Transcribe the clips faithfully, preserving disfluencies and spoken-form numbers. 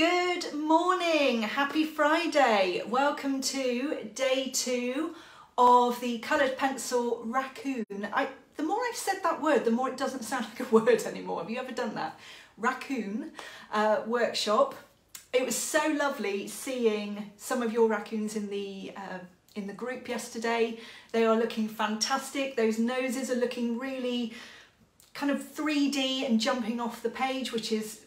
Good morning, happy Friday. Welcome to day two of the coloured pencil raccoon. I, the more I've said that word, the more it doesn't sound like a word anymore. Have you ever done that? Raccoon uh, workshop. It was so lovely seeing some of your raccoons in the uh, in the group yesterday. They are looking fantastic. Those noses are looking really kind of three D and jumping off the page, which is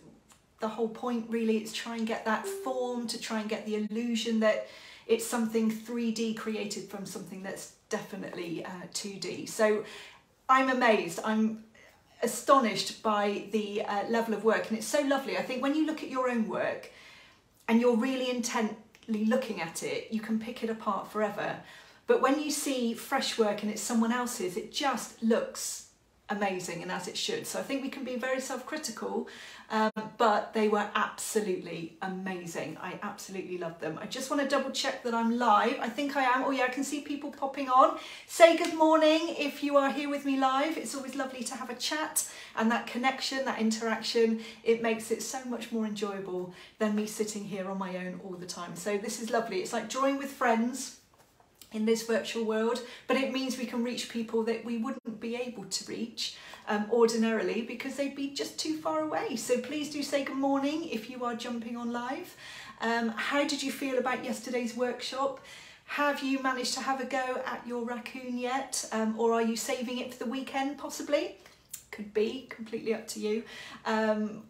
the whole point really. It's try and get that form, to try and get the illusion that it's something three D created from something that's definitely uh, two D. So I'm amazed, I'm astonished by the uh, level of work, and it's so lovely. I think when you look at your own work and you're really intently looking at it, you can pick it apart forever. But when you see fresh work and it's someone else's, it just looks amazing, and as it should. So I think we can be very self-critical, um, but they were absolutely amazing. I absolutely love them. I just want to double check that I'm live. I think I am. Oh yeah, I can see people popping on. Say good morning if you are here with me live. It's always lovely to have a chat, and that connection, that interaction, it makes it so much more enjoyable than me sitting here on my own all the time. So this is lovely. It's like drawing with friends in this virtual world, but it means we can reach people that we wouldn't be able to reach um, ordinarily, because they'd be just too far away. So please do say good morning if you are jumping on live. Um, how did you feel about yesterday's workshop? Have you managed to have a go at your raccoon yet? Um, or are you saving it for the weekend possibly? Could be, completely up to you. Um,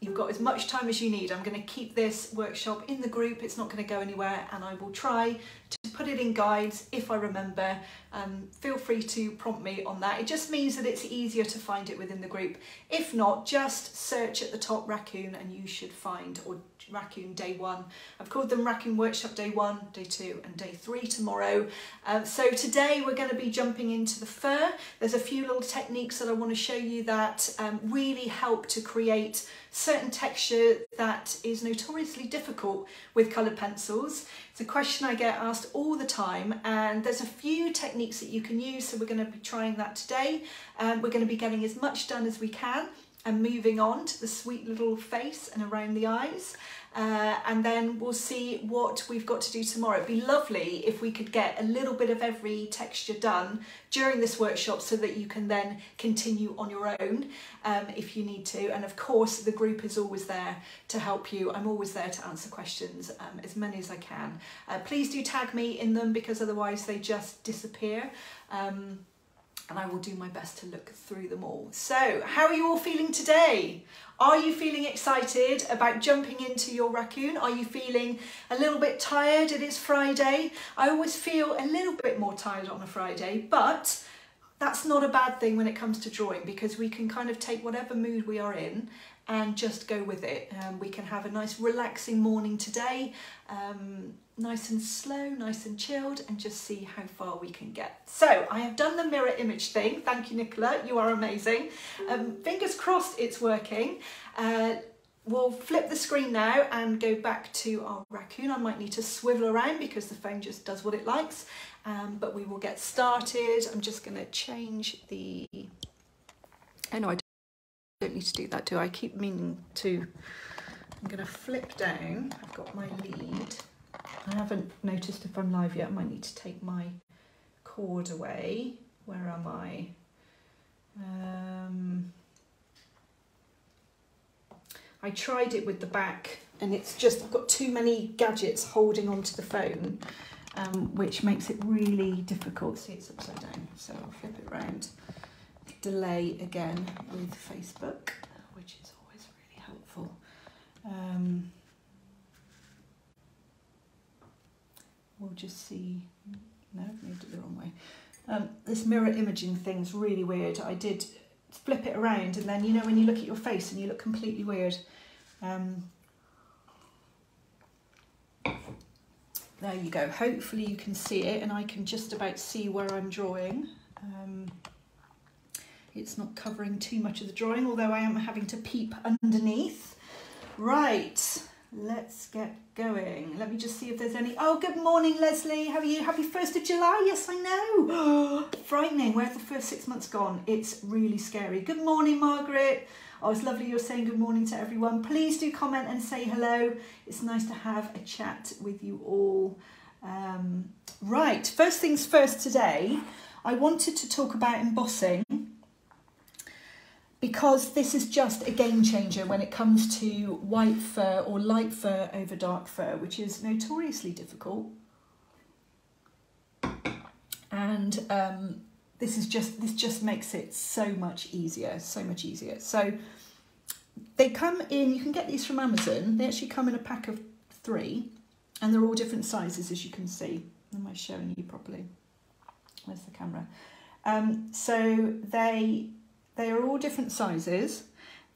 You've got as much time as you need. I'm going to keep this workshop in the group. It's not going to go anywhere, and I will try to put it in guides if I remember. Um, feel free to prompt me on that. It just means that it's easier to find it within the group. If not, just search at the top raccoon and you should find, or raccoon day one. I've called them raccoon workshop day one, day two and day three tomorrow. Uh, so today we're going to be jumping into the fur. There's a few little techniques that I want to show you that um, really help to create certain texture that is notoriously difficult with coloured pencils. It's a question I get asked all the time, and there's a few techniques that you can use, so we're going to be trying that today. Um, we're going to be getting as much done as we can and moving on to the sweet little face and around the eyes, uh, and then we'll see what we've got to do tomorrow. It'd be lovely if we could get a little bit of every texture done during this workshop, so that you can then continue on your own um, if you need to. And of course the group is always there to help you. I'm always there to answer questions, um, as many as I can. Uh, please do tag me in them, because otherwise they just disappear. Um, And I will do my best to look through them all. So, how are you all feeling today? Are you feeling excited about jumping into your raccoon? Are you feeling a little bit tired? It is Friday. I always feel a little bit more tired on a Friday, but that's not a bad thing when it comes to drawing, because we can kind of take whatever mood we are in and just go with it. Um, we can have a nice relaxing morning today, um, nice and slow, nice and chilled, and just see how far we can get. So I have done the mirror image thing. Thank you, Nicola, you are amazing. Um, fingers crossed it's working. Uh, we'll flip the screen now and go back to our raccoon. I might need to swivel around because the phone just does what it likes, um, but we will get started. I'm just gonna change the, I know I don't don't need to do that, do I? I keep meaning to. I'm going to flip down. I've got my lead. I haven't noticed if I'm live yet. I might need to take my cord away. Where am I? Um, I tried it with the back, and it's just, I've got too many gadgets holding onto the phone, um, which makes it really difficult. See, it's upside down, so I'll flip it round. Delay again with Facebook, which is always really helpful. Um, we'll just see. No, I've moved it the wrong way. Um, this mirror imaging thing's really weird. I did flip it around, and then you know when you look at your face and you look completely weird. Um, there you go. Hopefully you can see it, and I can just about see where I'm drawing. Um, It's not covering too much of the drawing, although I am having to peep underneath. Right, let's get going. Let me just see if there's any. Oh, good morning, Leslie. How are you? Happy first of July. Yes, I know. Frightening. Where's the first six months gone? It's really scary. Good morning, Margaret. Oh, it's lovely you're saying good morning to everyone. Please do comment and say hello. It's nice to have a chat with you all. Um, right, first things first today, I wanted to talk about embossing because this is just a game changer when it comes to white fur or light fur over dark fur, which is notoriously difficult. And um, this is just this just makes it so much easier, so much easier. So they come in, you can get these from Amazon. They actually come in a pack of three and they're all different sizes, as you can see. Am I showing you properly? Where's the camera? Um, so they, they are all different sizes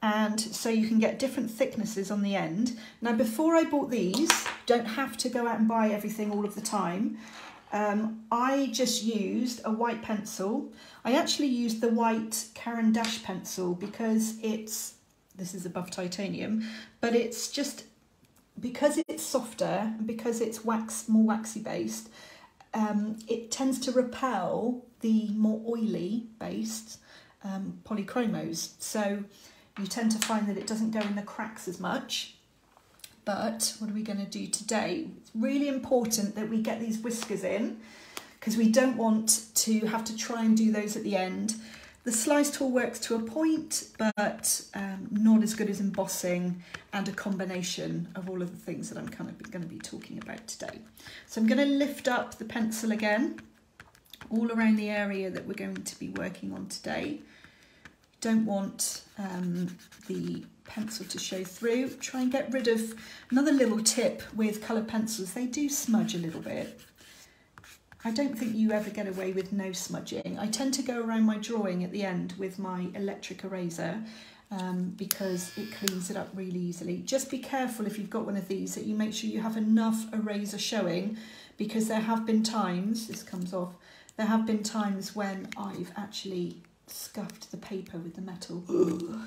and so you can get different thicknesses on the end. Now before I bought these, don't have to go out and buy everything all of the time. Um, I just used a white pencil. I actually used the white Caran d'Ache pencil because it's, this is above titanium, but it's just, because it's softer and because it's wax, more waxy based, um, it tends to repel the more oily based um, polychromos. So you tend to find that it doesn't go in the cracks as much. But what are we going to do today? It's really important that we get these whiskers in because we don't want to have to try and do those at the end. The slice tool works to a point, but um, not as good as embossing and a combination of all of the things that I'm kind of going to be talking about today. So I'm going to lift up the pencil again, all around the area that we're going to be working on today. Don't want um, the pencil to show through. Try and get rid of another little tip with colour pencils. They do smudge a little bit. I don't think you ever get away with no smudging. I tend to go around my drawing at the end with my electric eraser um, because it cleans it up really easily. Just be careful if you've got one of these that you make sure you have enough eraser showing, because there have been times, this comes off, there have been times when I've actually scuffed the paper with the metal. Ooh,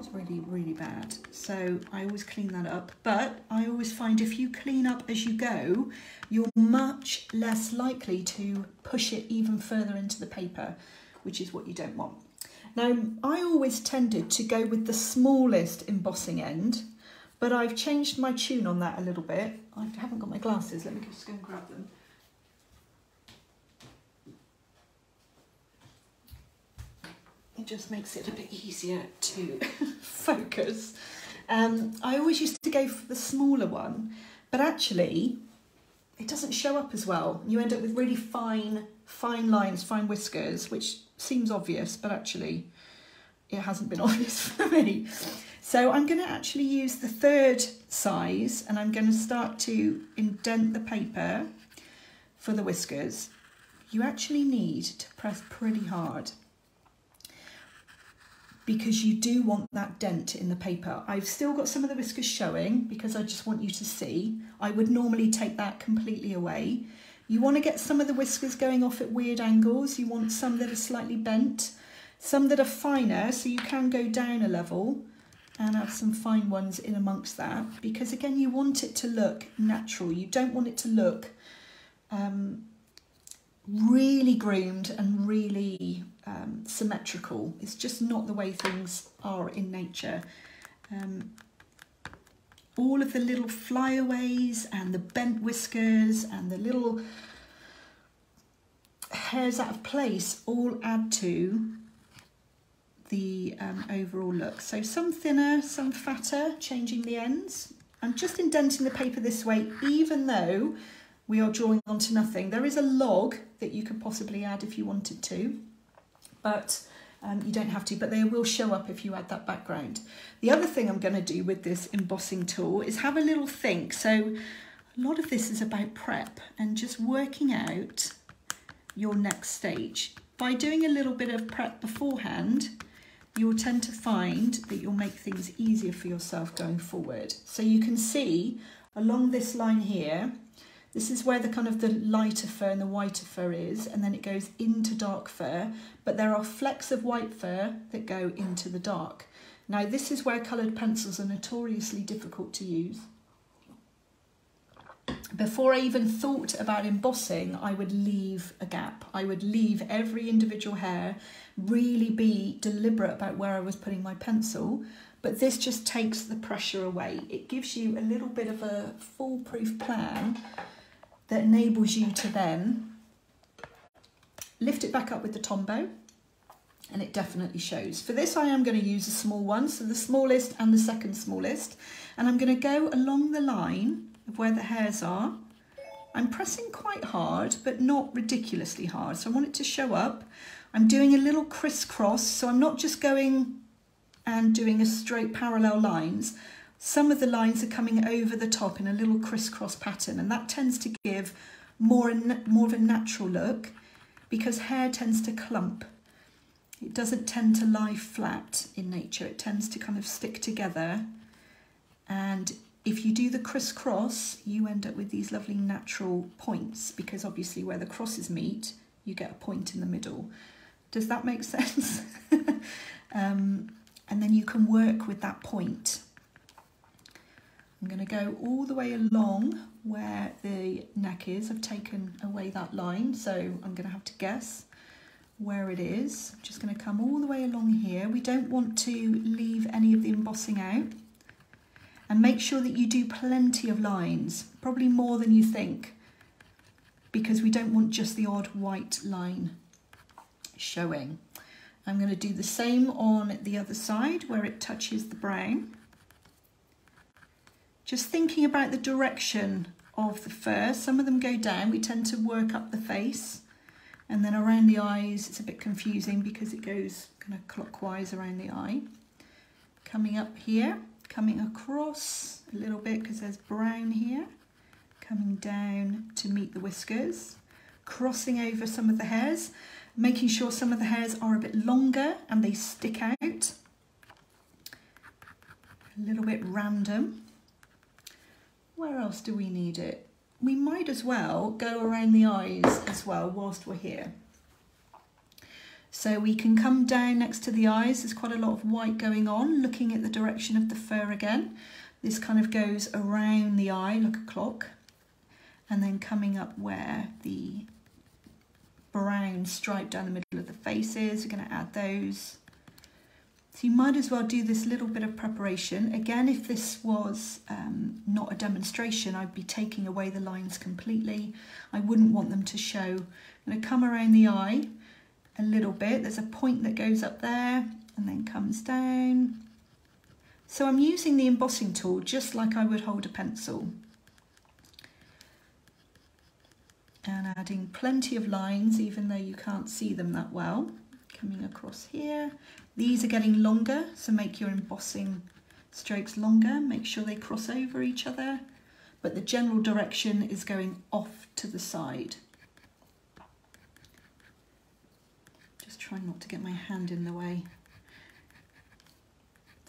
it's really really bad, so I always clean that up. But I always find if you clean up as you go, you're much less likely to push it even further into the paper, which is what you don't want. Now I always tended to go with the smallest embossing end, but I've changed my tune on that a little bit. I haven't got my glasses, let me just go and grab them. It just makes it a bit easier to focus. Um, I always used to go for the smaller one, but actually it doesn't show up as well. You end up with really fine, fine lines, fine whiskers, which seems obvious, but actually it hasn't been obvious for me. So I'm going to actually use the third size and I'm going to start to indent the paper for the whiskers. You actually need to press pretty hard, because you do want that dent in the paper. I've still got some of the whiskers showing because I just want you to see. I would normally take that completely away. You want to get some of the whiskers going off at weird angles. You want some that are slightly bent, some that are finer, so you can go down a level and have some fine ones in amongst that, because again, you want it to look natural. You don't want it to look um, really groomed and really um, symmetrical. It's just not the way things are in nature. Um, all of the little flyaways and the bent whiskers and the little hairs out of place all add to the um, overall look. So some thinner, some fatter, changing the ends. I'm just indenting the paper this way, even though we are drawing onto nothing. There is a log that you could possibly add if you wanted to, but um, you don't have to, but they will show up if you add that background. The other thing I'm going to do with this embossing tool is have a little think. So a lot of this is about prep and just working out your next stage. By doing a little bit of prep beforehand, you'll tend to find that you'll make things easier for yourself going forward. So you can see along this line here, this is where the kind of the lighter fur and the whiter fur is, and then it goes into dark fur, but there are flecks of white fur that go into the dark. Now this is where coloured pencils are notoriously difficult to use. Before I even thought about embossing, I would leave a gap. I would leave every individual hair, really be deliberate about where I was putting my pencil, but this just takes the pressure away. It gives you a little bit of a foolproof plan that enables you to then lift it back up with the Tombow, and it definitely shows. For this I am going to use a small one, so the smallest and the second smallest, and I'm going to go along the line of where the hairs are. I'm pressing quite hard, but not ridiculously hard, so I want it to show up. I'm doing a little crisscross, so I'm not just going and doing a straight parallel lines. Some of the lines are coming over the top in a little crisscross pattern, and that tends to give more, more of a natural look, because hair tends to clump. It doesn't tend to lie flat in nature. It tends to kind of stick together. And if you do the crisscross, you end up with these lovely natural points, because obviously where the crosses meet, you get a point in the middle. Does that make sense? um, and then you can work with that point. I'm going to go all the way along where the neck is. I've taken away that line, so I'm going to have to guess where it is. I'm just going to come all the way along here. We don't want to leave any of the embossing out. And make sure that you do plenty of lines, probably more than you think, because we don't want just the odd white line showing. I'm going to do the same on the other side where it touches the brown. Just thinking about the direction of the fur. Some of them go down. We tend to work up the face, and then around the eyes it's a bit confusing because it goes kind of clockwise around the eye. Coming up here, coming across a little bit because there's brown here, coming down to meet the whiskers, crossing over some of the hairs, making sure some of the hairs are a bit longer and they stick out. A little bit random. Where else do we need it? We might as well go around the eyes as well whilst we're here. So we can come down next to the eyes. There's quite a lot of white going on, looking at the direction of the fur again. This kind of goes around the eye like a clock, and then coming up where the brown stripe down the middle of the face is. We're going to add those. So you might as well do this little bit of preparation. Again, if this was um, not a demonstration, I'd be taking away the lines completely. I wouldn't want them to show. I'm going to come around the eye a little bit. There's a point that goes up there and then comes down. So I'm using the embossing tool just like I would hold a pencil. And adding plenty of lines, even though you can't see them that well. Coming across here. These are getting longer, so make your embossing strokes longer. Make sure they cross over each other, but the general direction is going off to the side. Just trying not to get my hand in the way.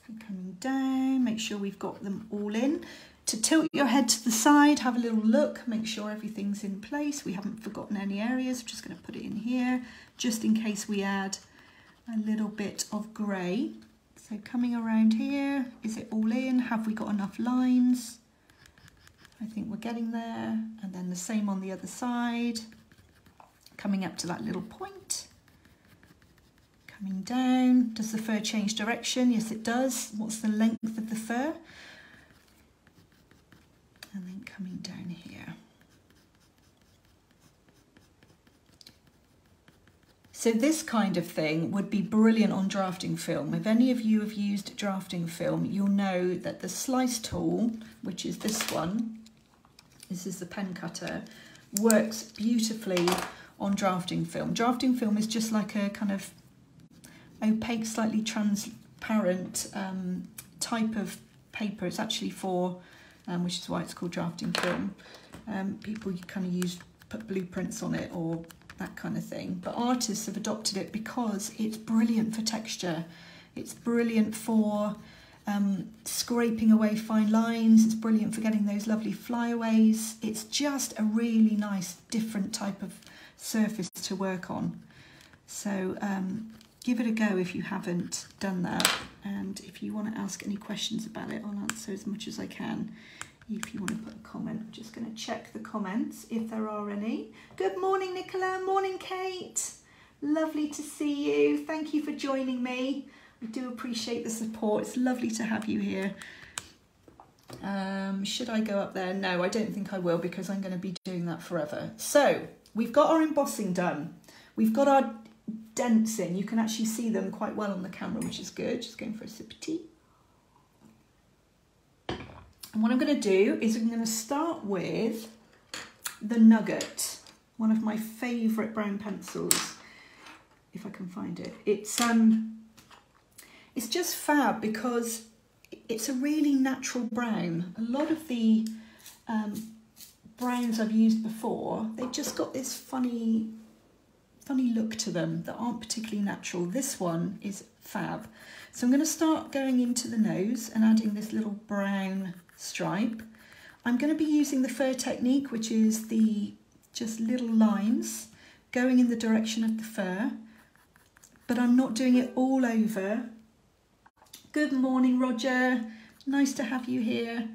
So coming down, make sure we've got them all in. To tilt your head to the side, have a little look, make sure everything's in place. We haven't forgotten any areas. I'm just going to put it in here just in case we add a little bit of grey. So coming around here, is it all in? Have we got enough lines? I think we're getting there. And then the same on the other side, coming up to that little point, coming down. Does the fur change direction? Yes, it does. What's the length of the fur? And then coming down here. So this kind of thing would be brilliant on drafting film. If any of you have used drafting film, you'll know that the slice tool, which is this one, this is the pen cutter, works beautifully on drafting film. Drafting film is just like a kind of opaque, slightly transparent um, type of paper. It's actually for Um, which is why it's called drafting film. Um, people kind of use put blueprints on it or that kind of thing. But artists have adopted it because it's brilliant for texture. It's brilliant for um, scraping away fine lines. It's brilliant for getting those lovely flyaways. It's just a really nice, different type of surface to work on. So um, give it a go if you haven't done that. And if you want to ask any questions about it, I'll answer as much as I can. If you want to put a comment, I'm just going to check the comments if there are any. Good morning, Nicola. Morning, Kate. Lovely to see you. Thank you for joining me. I do appreciate the support. It's lovely to have you here. Um, should I go up there? No, I don't think I will, because I'm going to be doing that forever. So we've got our embossing done. We've got our dents in. You can actually see them quite well on the camera, which is good. Just going for a sip of tea. And what I'm going to do is I'm going to start with the Nugget, one of my favourite brown pencils, if I can find it. It's um, it's just fab because it's a really natural brown. A lot of the um, browns I've used before, they've just got this funny, funny look to them that aren't particularly natural. This one is fab. So I'm going to start going into the nose and adding this little brown stripe. I'm going to be using the fur technique, which is the just little lines going in the direction of the fur, but I'm not doing it all over. Good morning, Roger. Nice to have you here.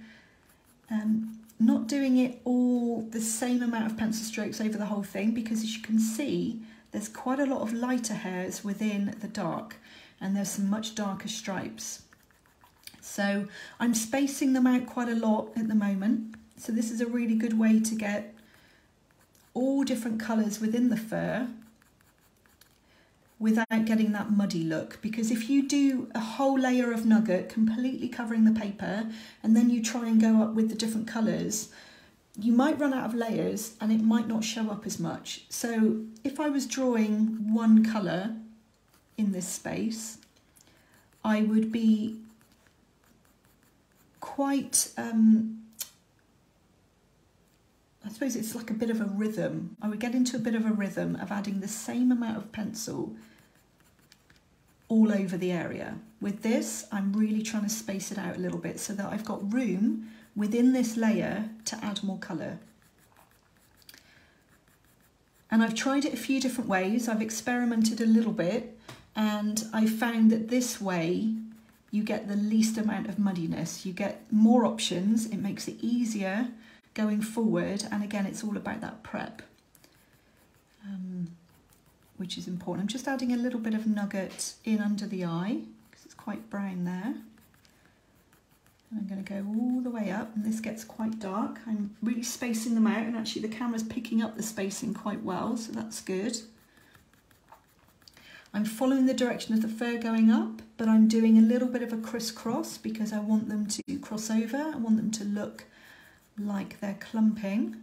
Um, not doing it all the same amount of pencil strokes over the whole thing, because as you can see, there's quite a lot of lighter hairs within the dark, and there's some much darker stripes. So I'm spacing them out quite a lot at the moment. So this is a really good way to get all different colours within the fur without getting that muddy look. Because if you do a whole layer of Nugget completely covering the paper and then you try and go up with the different colours, you might run out of layers and it might not show up as much. So if I was drawing one colour in this space, I would be quite, um, I suppose it's like a bit of a rhythm. I would get into a bit of a rhythm of adding the same amount of pencil all over the area. With this, I'm really trying to space it out a little bit so that I've got room within this layer to add more colour. And I've tried it a few different ways. I've experimented a little bit, and I found that this way you get the least amount of muddiness. You get more options, it makes it easier going forward, and again, it's all about that prep, um, which is important. I'm just adding a little bit of Nugget in under the eye, because it's quite brown there. And I'm going to go all the way up, and this gets quite dark. I'm really spacing them out, and actually the camera's picking up the spacing quite well, so that's good. I'm following the direction of the fur going up, but I'm doing a little bit of a crisscross because I want them to cross over. I want them to look like they're clumping.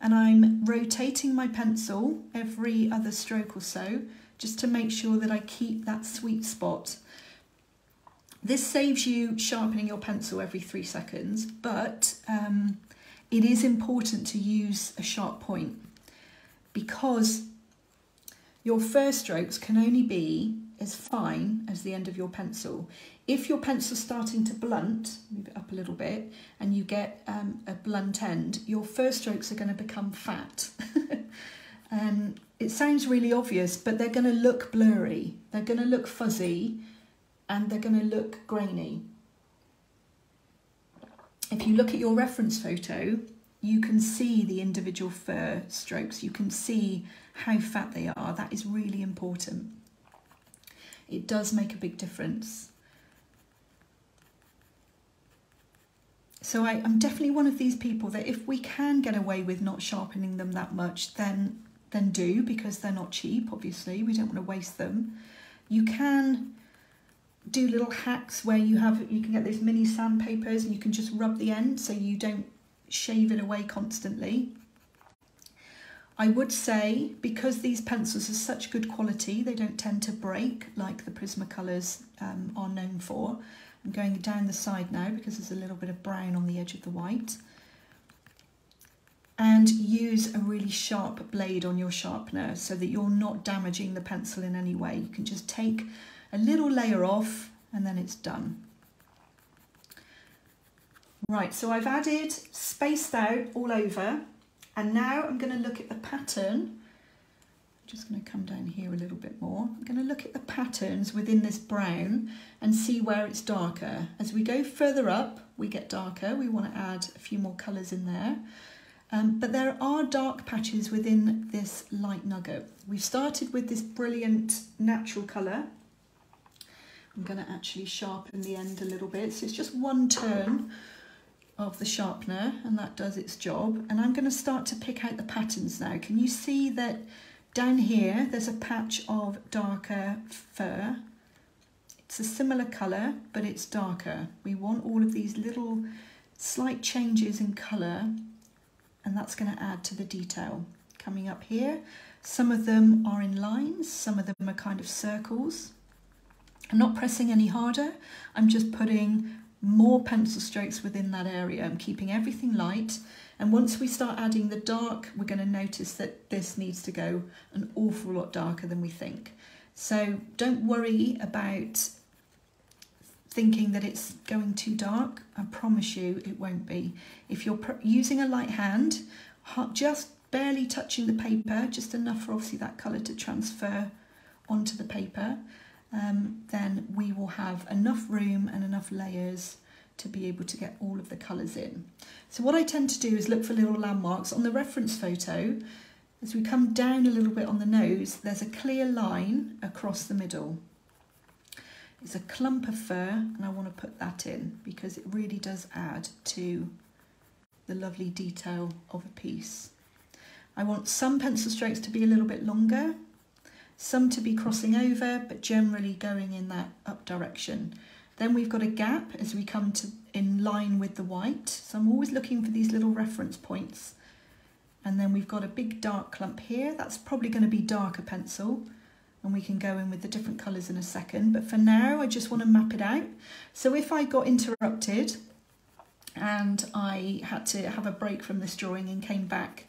And I'm rotating my pencil every other stroke or so, just to make sure that I keep that sweet spot. This saves you sharpening your pencil every three seconds, but um, it is important to use a sharp point, because your fur strokes can only be as fine as the end of your pencil. If your pencil's starting to blunt, move it up a little bit, and you get um, a blunt end, your fur strokes are going to become fat. And it sounds really obvious, but they're going to look blurry, they're going to look fuzzy, and they're going to look grainy. If you look at your reference photo, you can see the individual fur strokes. You can see how fat they are. That is really important. It does make a big difference. So I, I'm definitely one of these people that if we can get away with not sharpening them that much, then, then do, because they're not cheap, obviously. We don't want to waste them. You can do little hacks where you have, you can get those mini sandpapers and you can just rub the end so you don't shave it away constantly. I would say, because these pencils are such good quality, they don't tend to break like the Prismacolors um, are known for. I'm going down the side now because there's a little bit of brown on the edge of the white. And use a really sharp blade on your sharpener so that you're not damaging the pencil in any way. You can just take a little layer off and then it's done. Right, so I've added, spaced out all over, and now I'm going to look at the pattern. I'm just going to come down here a little bit more. I'm going to look at the patterns within this brown and see where it's darker. As we go further up, we get darker. We want to add a few more colours in there. Um, but there are dark patches within this light Nugget. We've started with this brilliant natural colour. I'm going to actually sharpen the end a little bit. So it's just one turn of the sharpener and that does its job. And I'm going to start to pick out the patterns now. Can you see that down here there's a patch of darker fur? It's a similar colour, but it's darker. We want all of these little slight changes in colour, and that's going to add to the detail. Coming up here, some of them are in lines, some of them are kind of circles. I'm not pressing any harder, I'm just putting more pencil strokes within that area. I'm keeping everything light, and once we start adding the dark, we're going to notice that this needs to go an awful lot darker than we think. So don't worry about thinking that it's going too dark. I promise you it won't be. If you're using a light hand, just barely touching the paper, just enough for obviously that colour to transfer onto the paper, Um, then we will have enough room and enough layers to be able to get all of the colours in. So what I tend to do is look for little landmarks. On the reference photo, as we come down a little bit on the nose, there's a clear line across the middle. It's a clump of fur and I want to put that in because it really does add to the lovely detail of a piece. I want some pencil strokes to be a little bit longer, some to be crossing over, but generally going in that up direction. Then we've got a gap as we come to in line with the white. So I'm always looking for these little reference points. And then we've got a big dark clump here. That's probably going to be darker pencil. And we can go in with the different colours in a second. But for now, I just want to map it out. So if I got interrupted and I had to have a break from this drawing and came back,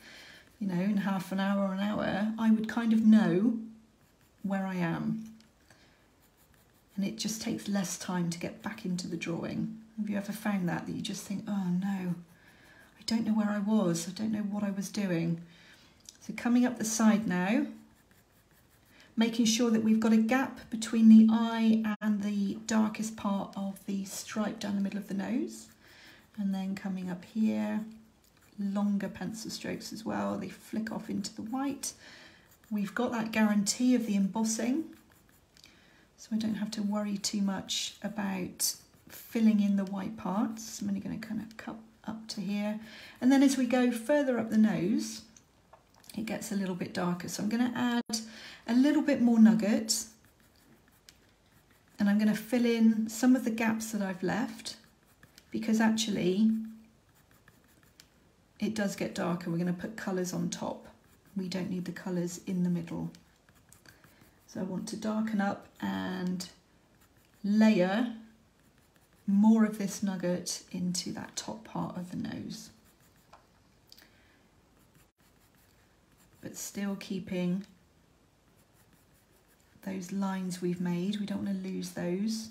you know, in half an hour or an hour, I would kind of know where I am, and it just takes less time to get back into the drawing. Have you ever found that that you just think, oh no, I don't know where I was, I don't know what I was doing? So coming up the side now, making sure that we've got a gap between the eye and the darkest part of the stripe down the middle of the nose, and then coming up here, longer pencil strokes as well. They flick off into the white. We've got that guarantee of the embossing, so I don't have to worry too much about filling in the white parts. I'm only going to kind of cut up to here, and then as we go further up the nose, it gets a little bit darker. So I'm going to add a little bit more nugget, and I'm going to fill in some of the gaps that I've left, because actually it does get darker. We're going to put colours on top. We don't need the colours in the middle. So I want to darken up and layer more of this nugget into that top part of the nose. But still keeping those lines we've made. We don't want to lose those.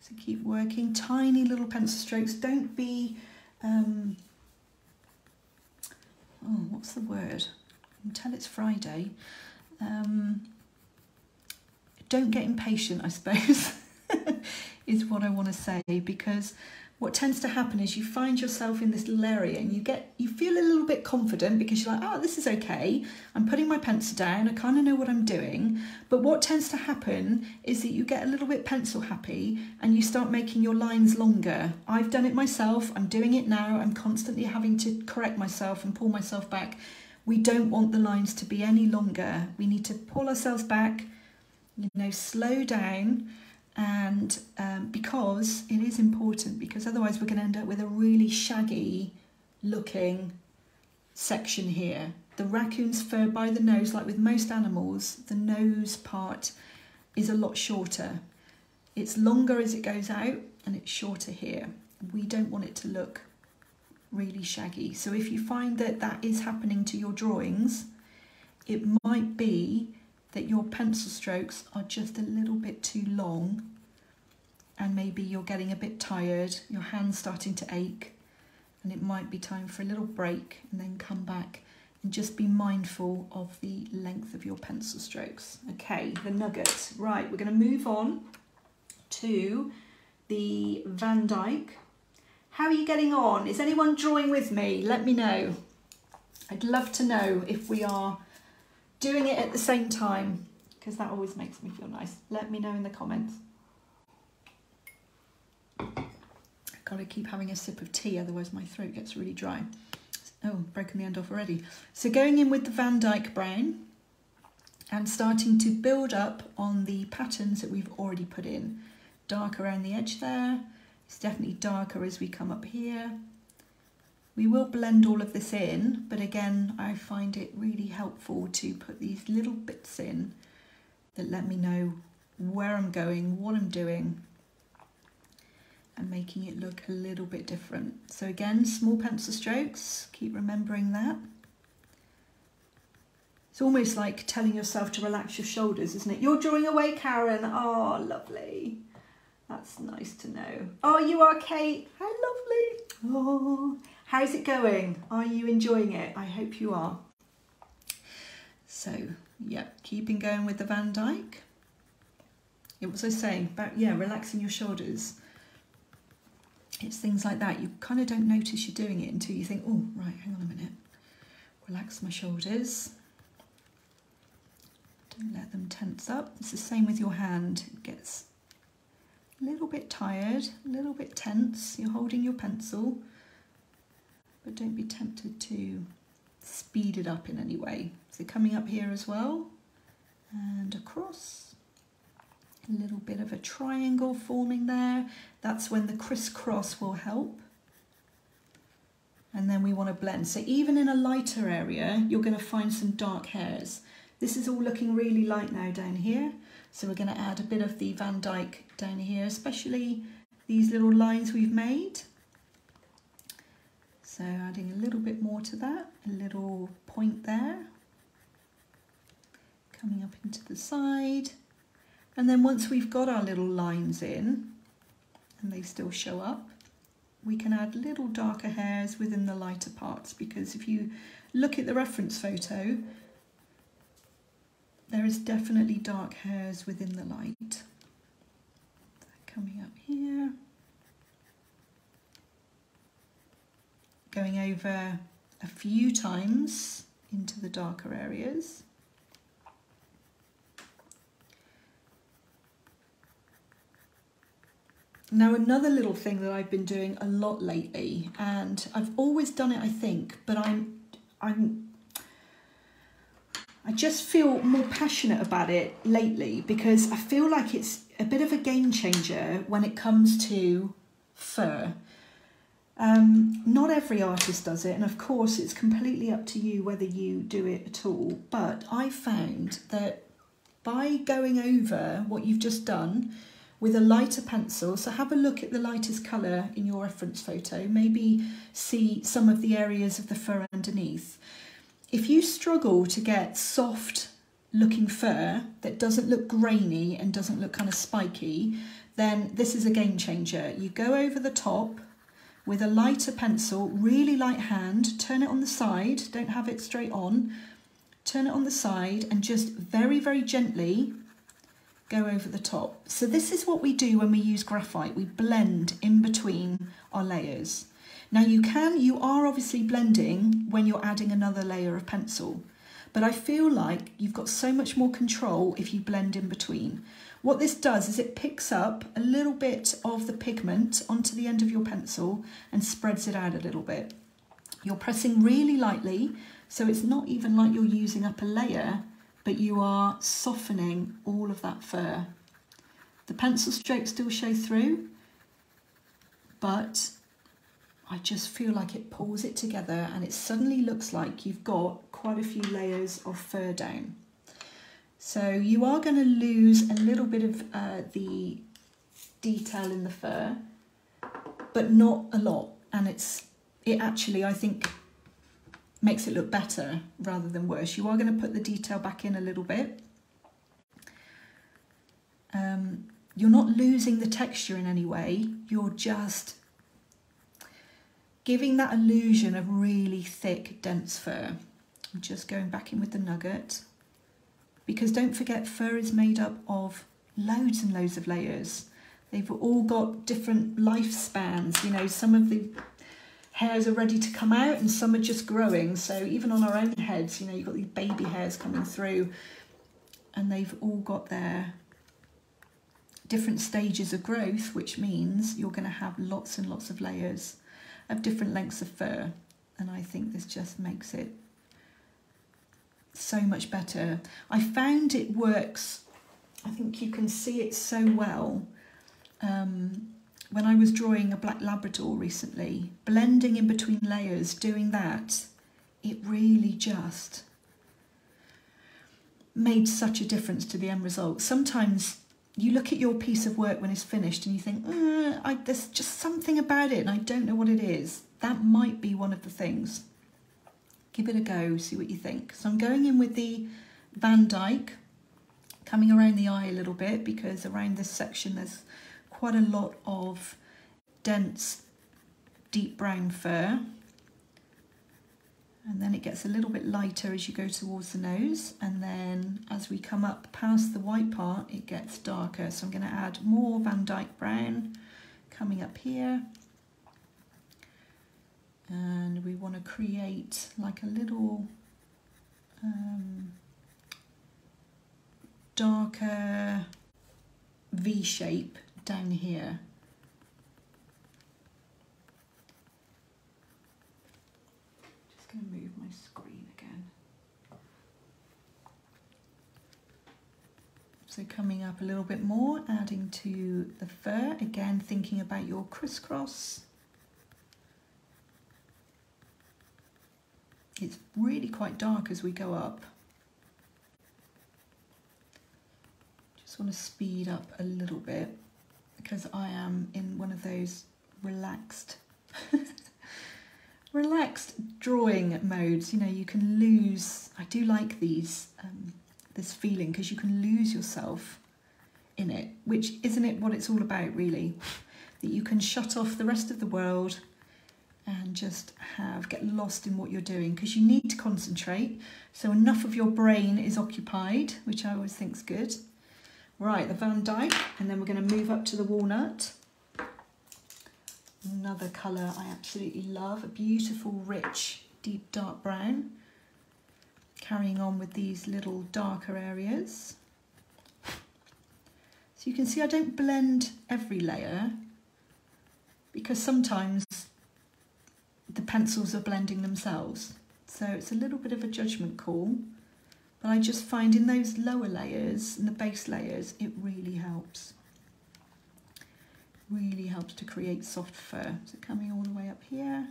So keep working. Tiny little pencil strokes. Don't be... Um, Oh, what's the word? I can tell it's Friday. Um, don't get impatient, I suppose, is what I want to say, because what tends to happen is you find yourself in this little area and you get you feel a little bit confident because you're like, oh, this is okay. I'm putting my pencil down. I kind of know what I'm doing. But what tends to happen is that you get a little bit pencil happy and you start making your lines longer. I've done it myself. I'm doing it now. I'm constantly having to correct myself and pull myself back. We don't want the lines to be any longer. We need to pull ourselves back, you know, slow down. And um, because it is important, because otherwise we're going to end up with a really shaggy looking section here. The raccoon's fur by the nose, like with most animals, the nose part is a lot shorter. It's longer as it goes out and it's shorter here. We don't want it to look really shaggy. So if you find that that is happening to your drawings, it might be that your pencil strokes are just a little bit too long, and maybe you're getting a bit tired, your hand's starting to ache, and it might be time for a little break and then come back, and just be mindful of the length of your pencil strokes. Okay, the nugget. Right, we're going to move on to the Van Dyke. How are you getting on? Is anyone drawing with me? Let me know. I'd love to know if we are doing it at the same time, because that always makes me feel nice. Let me know in the comments. Gotta keep having a sip of tea, otherwise my throat gets really dry. Oh, broken the end off already. So going in with the Van Dyke Brown and starting to build up on the patterns that we've already put in. Dark around the edge there. It's definitely darker as we come up here. We will blend all of this in, but again, I find it really helpful to put these little bits in that let me know where I'm going, what I'm doing, and making it look a little bit different. So again, small pencil strokes, keep remembering that. It's almost like telling yourself to relax your shoulders, isn't it? You're drawing away, Karen. Oh, lovely. That's nice to know. Oh, you are, Kate. How lovely. Oh, how's it going? Are you enjoying it? I hope you are. So, yeah, keeping going with the Van Dyke. What was I saying about, yeah, relaxing your shoulders? It's things like that. You kind of don't notice you're doing it until you think, oh, right, hang on a minute. Relax my shoulders. Don't let them tense up. It's the same with your hand. It gets a little bit tired, a little bit tense. You're holding your pencil, but don't be tempted to speed it up in any way. So coming up here as well, and across. A little bit of a triangle forming there. That's when the crisscross will help. And then we want to blend. So even in a lighter area, you're going to find some dark hairs. This is all looking really light now down here. So we're going to add a bit of the Van Dyke down here, especially these little lines we've made. So adding a little bit more to that, a little point there. Coming up into the side. And then once we've got our little lines in, and they still show up, we can add little darker hairs within the lighter parts, because if you look at the reference photo, there is definitely dark hairs within the light. Coming up here, going over a few times into the darker areas. Now, another little thing that I've been doing a lot lately, and I've always done it, I think, but I'm, I'm, I just feel more passionate about it lately, because I feel like it's a bit of a game changer when it comes to fur. Um, not every artist does it, and of course it's completely up to you whether you do it at all, but I found that by going over what you've just done with a lighter pencil, so have a look at the lightest colour in your reference photo, maybe see some of the areas of the fur underneath. If you struggle to get soft looking fur that doesn't look grainy and doesn't look kind of spiky, then this is a game changer. You go over the top with a lighter pencil, really light hand, turn it on the side, don't have it straight on, turn it on the side and just very, very gently go over the top. So this is what we do when we use graphite. We blend in between our layers. Now you can, you are obviously blending when you're adding another layer of pencil, but I feel like you've got so much more control if you blend in between. What this does is it picks up a little bit of the pigment onto the end of your pencil and spreads it out a little bit. You're pressing really lightly, so it's not even like you're using up a layer, but you are softening all of that fur. The pencil strokes still show through, but I just feel like it pulls it together and it suddenly looks like you've got quite a few layers of fur down. So you are going to lose a little bit of uh, the detail in the fur, but not a lot. And it's it actually, I think, makes it look better rather than worse. You are going to put the detail back in a little bit. Um, you're not losing the texture in any way. You're just giving that illusion of really thick, dense fur. I'm just going back in with the nugget, because don't forget, fur is made up of loads and loads of layers. They've all got different lifespans. You know, some of the hairs are ready to come out and some are just growing. So even on our own heads, you know, you've got these baby hairs coming through. and they've all got their different stages of growth, which means you're going to have lots and lots of layers of different lengths of fur. And I think this just makes it so much better. I found it works, I think you can see it so well. Um, when I was drawing a black Labrador recently, blending in between layers, doing that, it really just made such a difference to the end result. Sometimes you look at your piece of work when it's finished and you think, mm, I, there's just something about it and I don't know what it is. That might be one of the things. Give it a go, see what you think. So I'm going in with the Van Dyke, coming around the eye a little bit, because around this section there's quite a lot of dense, deep brown fur. And then it gets a little bit lighter as you go towards the nose. And then as we come up past the white part, it gets darker. So I'm going to add more Van Dyke brown coming up here. And we want to create like a little um, darker V shape down here. Just going to move my screen again. So coming up a little bit more, adding to the fur, again thinking about your crisscross. It's really quite dark as we go up. Just want to speed up a little bit because I am in one of those relaxed, relaxed drawing modes. You know, you can lose, I do like these, um, this feeling, because you can lose yourself in it, which isn't it what it's all about really, that you can shut off the rest of the world and just have, get lost in what you're doing, because you need to concentrate. So enough of your brain is occupied, which I always think's good. Right, the Van Dyke, and then we're gonna move up to the walnut. Another color I absolutely love, a beautiful, rich, deep, dark brown. Carrying on with these little darker areas. So you can see I don't blend every layer, because sometimes the pencils are blending themselves. So it's a little bit of a judgment call, but I just find in those lower layers and the base layers, it really helps. Really helps to create soft fur. So coming all the way up here,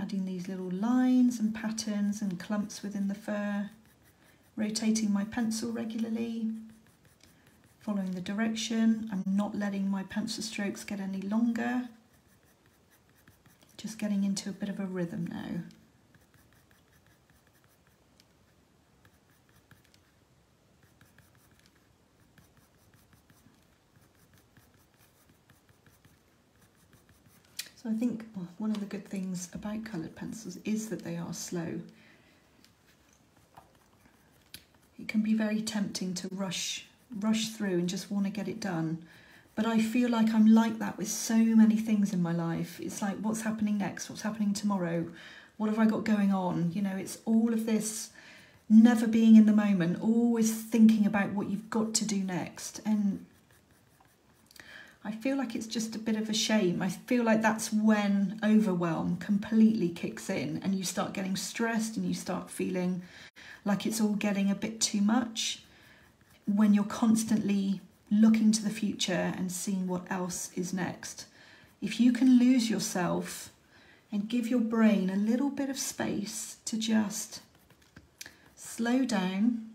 adding these little lines and patterns and clumps within the fur, rotating my pencil regularly, following the direction. I'm not letting my pencil strokes get any longer. Just getting into a bit of a rhythm now. So I think well, one of the good things about coloured pencils is that they are slow. It can be very tempting to rush, rush through and just want to get it done. But I feel like I'm like that with so many things in my life. It's like, what's happening next? What's happening tomorrow? What have I got going on? You know, it's all of this never being in the moment, always thinking about what you've got to do next. And I feel like it's just a bit of a shame. I feel like that's when overwhelm completely kicks in and you start getting stressed and you start feeling like it's all getting a bit too much, when you're constantly looking to the future and seeing what else is next. If you can lose yourself and give your brain a little bit of space to just slow down,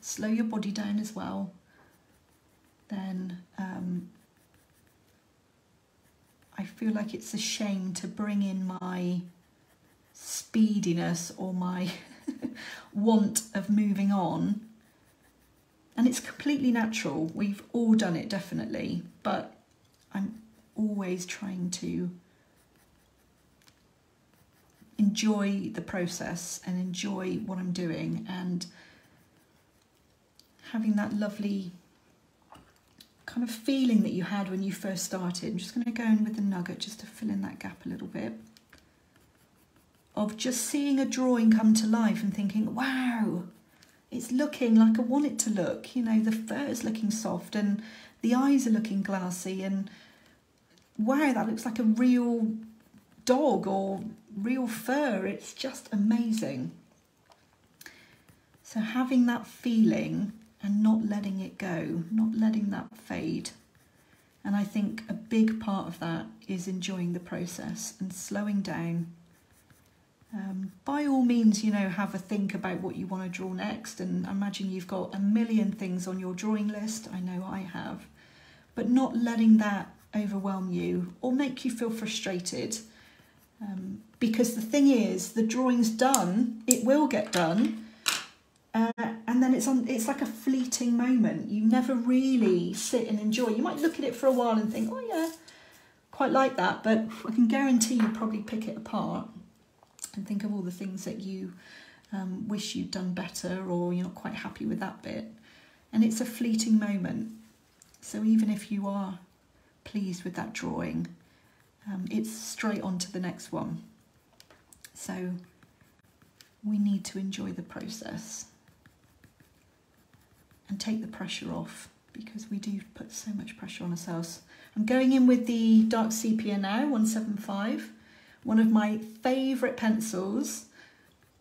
slow your body down as well, then um, I feel like it's a shame to bring in my speediness or my want of moving on. And it's completely natural. We've all done it, definitely. But I'm always trying to enjoy the process and enjoy what I'm doing, and having that lovely kind of feeling that you had when you first started. I'm just going to go in with the nugget just to fill in that gap a little bit. Of just seeing a drawing come to life and thinking, wow, it's looking like I want it to look. You know, the fur is looking soft and the eyes are looking glassy, and wow, that looks like a real dog or real fur. It's just amazing. So having that feeling and not letting it go, not letting that fade. And I think a big part of that is enjoying the process and slowing down. Um, by all means, you know, have a think about what you want to draw next, and I imagine you've got a million things on your drawing list. I know I have. But not letting that overwhelm you or make you feel frustrated, um, because the thing is, the drawing's done, it will get done, uh, and then it's on it's like a fleeting moment. You never really sit and enjoy. You might look at it for a while and think, oh yeah, quite like that, but I can guarantee you probably pick it apart and think of all the things that you um, wish you'd done better, or you're not quite happy with that bit. And it's a fleeting moment. So even if you are pleased with that drawing, um, it's straight on to the next one. So we need to enjoy the process and take the pressure off, because we do put so much pressure on ourselves. I'm going in with the dark sepia now, one seven five. One of my favourite pencils.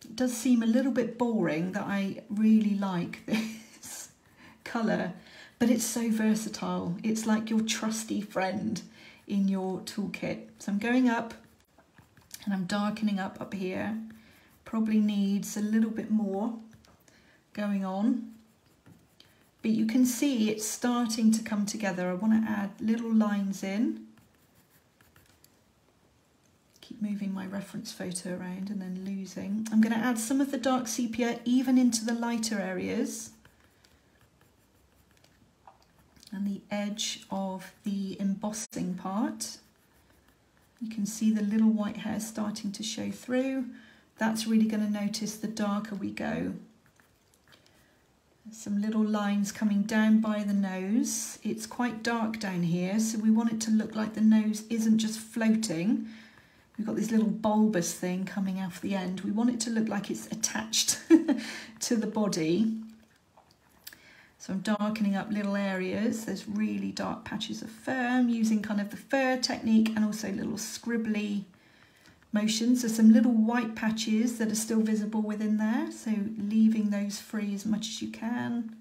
It does seem a little bit boring that I really like this colour, but it's so versatile. It's like your trusty friend in your toolkit. So I'm going up and I'm darkening up up here. Probably needs a little bit more going on, but you can see it's starting to come together. I want to add little lines in. Keep moving my reference photo around and then losing. I'm going to add some of the dark sepia even into the lighter areas and the edge of the embossing part. You can see the little white hair starting to show through. That's really going to notice the darker we go. Some little lines coming down by the nose. It's quite dark down here, so we want it to look like the nose isn't just floating. We've got this little bulbous thing coming off the end. We want it to look like it's attached to the body. So I'm darkening up little areas. There's really dark patches of fur. I'm using kind of the fur technique and also little scribbly motions. So some little white patches that are still visible within there. So leaving those free as much as you can.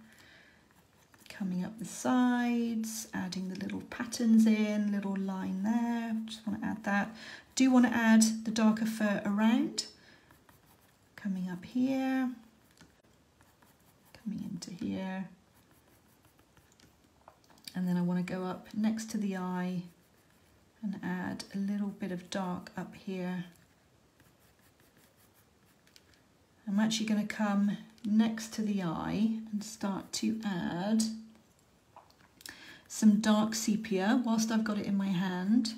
Coming up the sides, adding the little patterns in, little line there. Just want to add that. Do want to add the darker fur around. Coming up here, coming into here. And then I want to go up next to the eye and add a little bit of dark up here. I'm actually going to come next to the eye and start to add some dark sepia whilst I've got it in my hand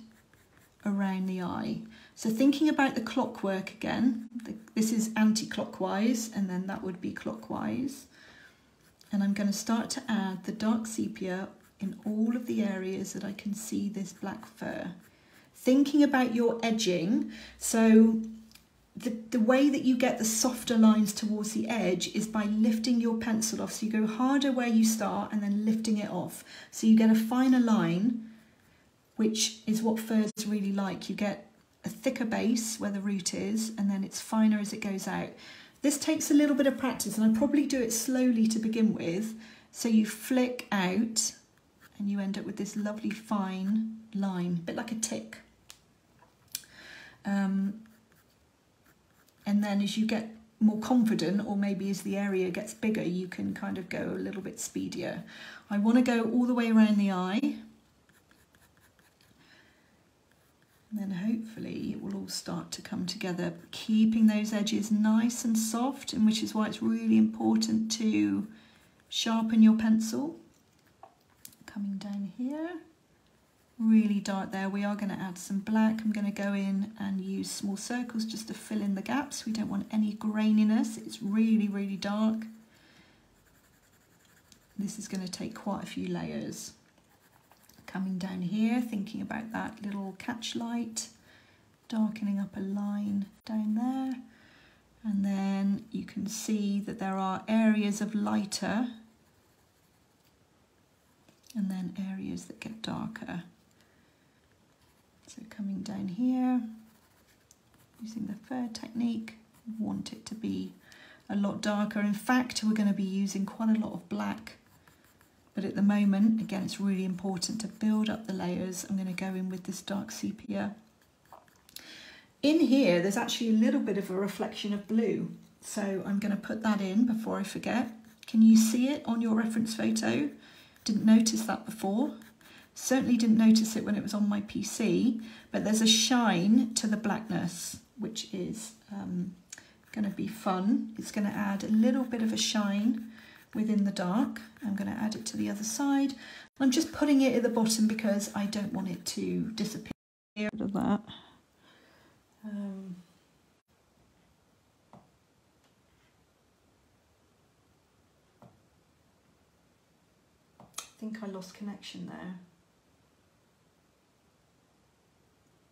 around the eye. So thinking about the clockwork again, the, this is anti-clockwise, and then that would be clockwise. And I'm going to start to add the dark sepia in all of the areas that I can see this black fur. Thinking about your edging, so the, the way that you get the softer lines towards the edge is by lifting your pencil off. So you go harder where you start and then lifting it off. So you get a finer line, which is what furs really like. You get a thicker base where the root is, and then it's finer as it goes out. This takes a little bit of practice, and I probably do it slowly to begin with. So you flick out and you end up with this lovely fine line, a bit like a tick. Um, and then as you get more confident, or maybe as the area gets bigger, you can kind of go a little bit speedier. I want to go all the way around the eye. And then hopefully it will all start to come together, keeping those edges nice and soft, and which is why it's really important to sharpen your pencil. Coming down here, really dark there. We are going to add some black. I'm going to go in and use small circles just to fill in the gaps. We don't want any graininess. It's really, really dark. This is going to take quite a few layers. Coming down here, thinking about that little catch light, darkening up a line down there, And then you can see that there are areas of lighter and then areas that get darker. So coming down here, using the fur technique, want it to be a lot darker. In fact, we're going to be using quite a lot of black, but at the moment, again, it's really important to build up the layers. I'm going to go in with this dark sepia. In here, there's actually a little bit of a reflection of blue. So I'm going to put that in before I forget. Can you see it on your reference photo? Didn't notice that before. Certainly didn't notice it when it was on my P C, but there's a shine to the blackness, which is um, going to be fun. It's going to add a little bit of a shine within the dark. I'm going to add it to the other side. I'm just putting it at the bottom because I don't want it to disappear. Out of that. Um, I think I lost connection there.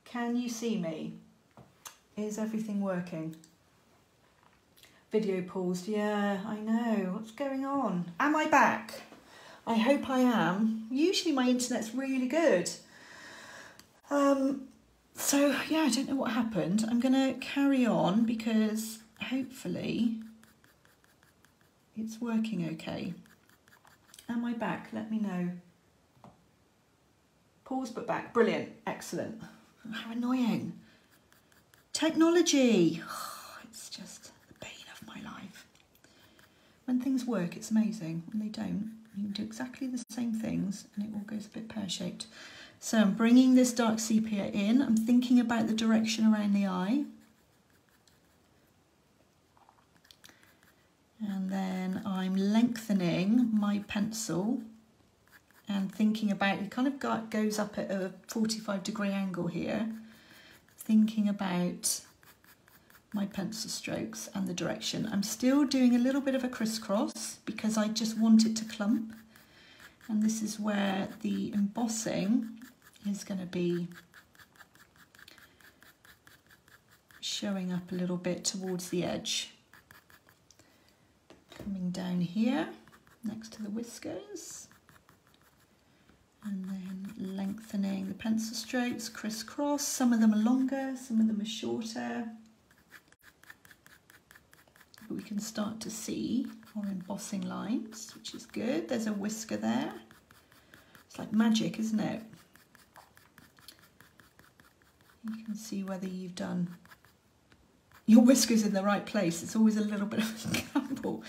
Can you see me? Is everything working? Video paused. Yeah, I know. What's going on? Am I back? I hope I am. Usually my internet's really good. Um, So yeah, I don't know what happened. I'm gonna carry on because hopefully it's working okay. Am I back? Let me know. Pause but back. Brilliant, excellent. How annoying. Technology, oh, it's just the bane of my life. When things work, it's amazing. When they don't, you can do exactly the same things and it all goes a bit pear-shaped. So I'm bringing this dark sepia in. I'm thinking about the direction around the eye. And then I'm lengthening my pencil and thinking about, it kind of goes up at a forty-five degree angle here, thinking about my pencil strokes and the direction. I'm still doing a little bit of a crisscross because I just want it to clump. And this is where the embossing is going to be showing up a little bit towards the edge. Coming down here next to the whiskers and then lengthening the pencil strokes, crisscross. Some of them are longer, some of them are shorter. But we can start to see our embossing lines, which is good. There's a whisker there. It's like magic, isn't it? You can see whether you've done your whiskers in the right place. It's always a little bit of a gamble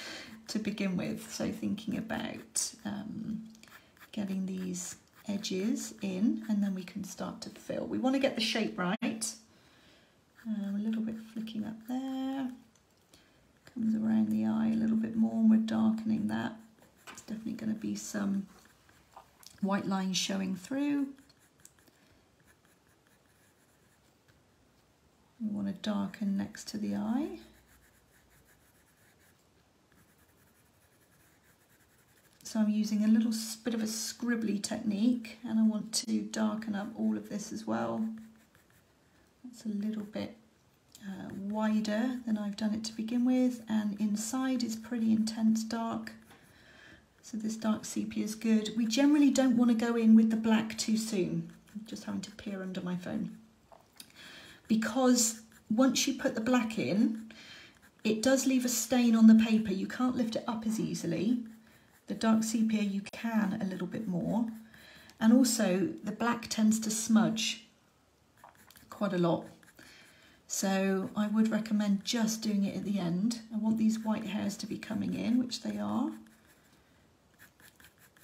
to begin with. So thinking about um, getting these edges in, and then we can start to fill. We want to get the shape right. Um, a little bit flicking up there. Comes around the eye a little bit more, and we're darkening that. It's definitely going to be some white lines showing through. We want to darken next to the eye. So I'm using a little bit of a scribbly technique, and I want to darken up all of this as well. That's a little bit Uh, wider than I've done it to begin with, and inside is pretty intense dark, so this dark sepia is good. We generally don't want to go in with the black too soon. I'm just having to peer under my phone, because once you put the black in, it does leave a stain on the paper. You can't lift it up as easily. The dark sepia you can a little bit more, and also the black tends to smudge quite a lot. So I would recommend just doing it at the end. I want these white hairs to be coming in, which they are.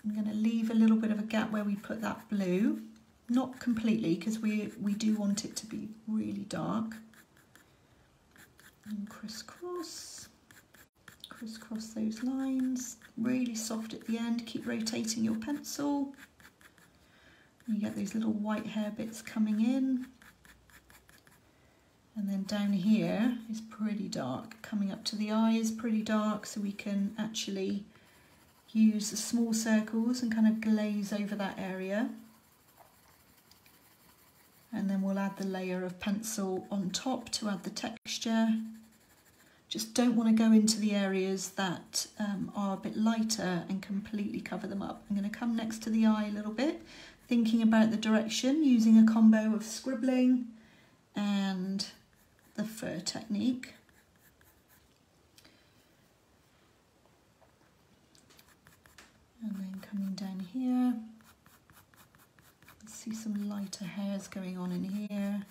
I'm going to leave a little bit of a gap where we put that blue. Not completely, because we, we do want it to be really dark. And crisscross. Crisscross those lines. Really soft at the end. Keep rotating your pencil. You get those little white hair bits coming in. And then down here is pretty dark. Coming up to the eye is pretty dark, so we can actually use the small circles and kind of glaze over that area. And then we'll add the layer of pencil on top to add the texture. Just don't want to go into the areas that um, are a bit lighter and completely cover them up. I'm going to come next to the eye a little bit, thinking about the direction, using a combo of scribbling and the fur technique. And then coming down here, see some lighter hairs going on in here.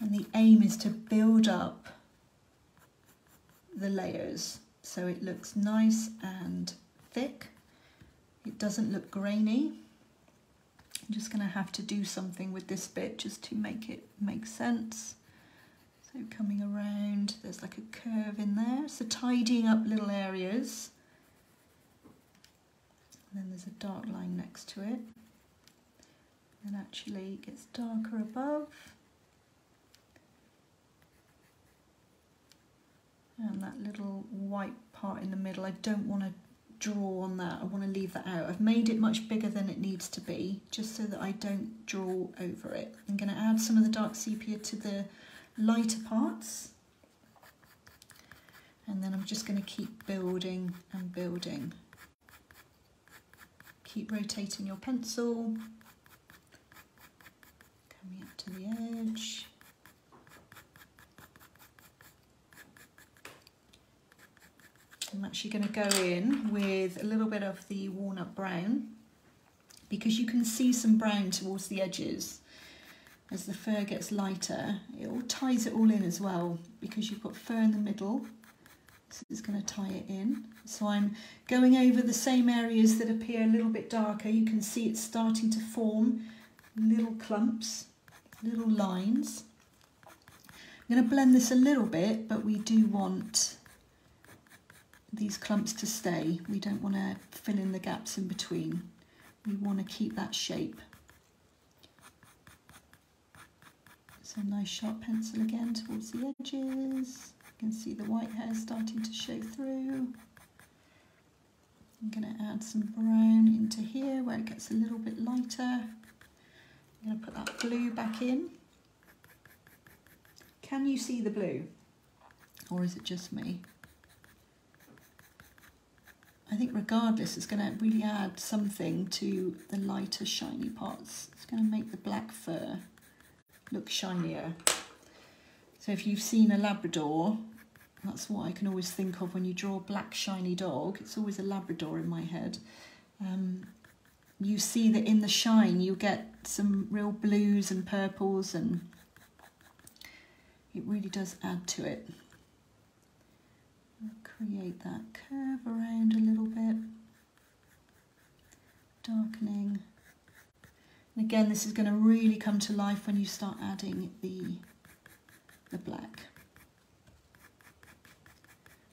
And the aim is to build up the layers so it looks nice and thick. It doesn't look grainy. I'm just going to have to do something with this bit just to make it make sense. So coming around, there's like a curve in there. So tidying up little areas. And then there's a dark line next to it. And actually it gets darker above. And that little white part in the middle, I don't want to draw on that. I want to leave that out. I've made it much bigger than it needs to be, just so that I don't draw over it. I'm going to add some of the dark sepia to the lighter parts. And then I'm just going to keep building and building. Keep rotating your pencil. Coming up to the edge. I'm actually going to go in with a little bit of the walnut brown, because you can see some brown towards the edges as the fur gets lighter. It all ties it all in as well, because you've got fur in the middle. This is going to tie it in. So I'm going over the same areas that appear a little bit darker. You can see it's starting to form little clumps, little lines. I'm going to blend this a little bit, but we do want these clumps to stay. We don't want to fill in the gaps in between. We want to keep that shape. So a nice sharp pencil again towards the edges. You can see the white hair starting to show through. I'm going to add some brown into here where it gets a little bit lighter. I'm going to put that blue back in. Can you see the blue? Or is it just me? I think regardless, it's going to really add something to the lighter shiny parts. It's going to make the black fur look shinier. So if you've seen a Labrador, that's what I can always think of when you draw a black shiny dog. It's always a Labrador in my head. Um, you see that in the shine, you get some real blues and purples, and it really does add to it. Create that curve around a little bit, darkening. And again, this is going to really come to life when you start adding the, the black.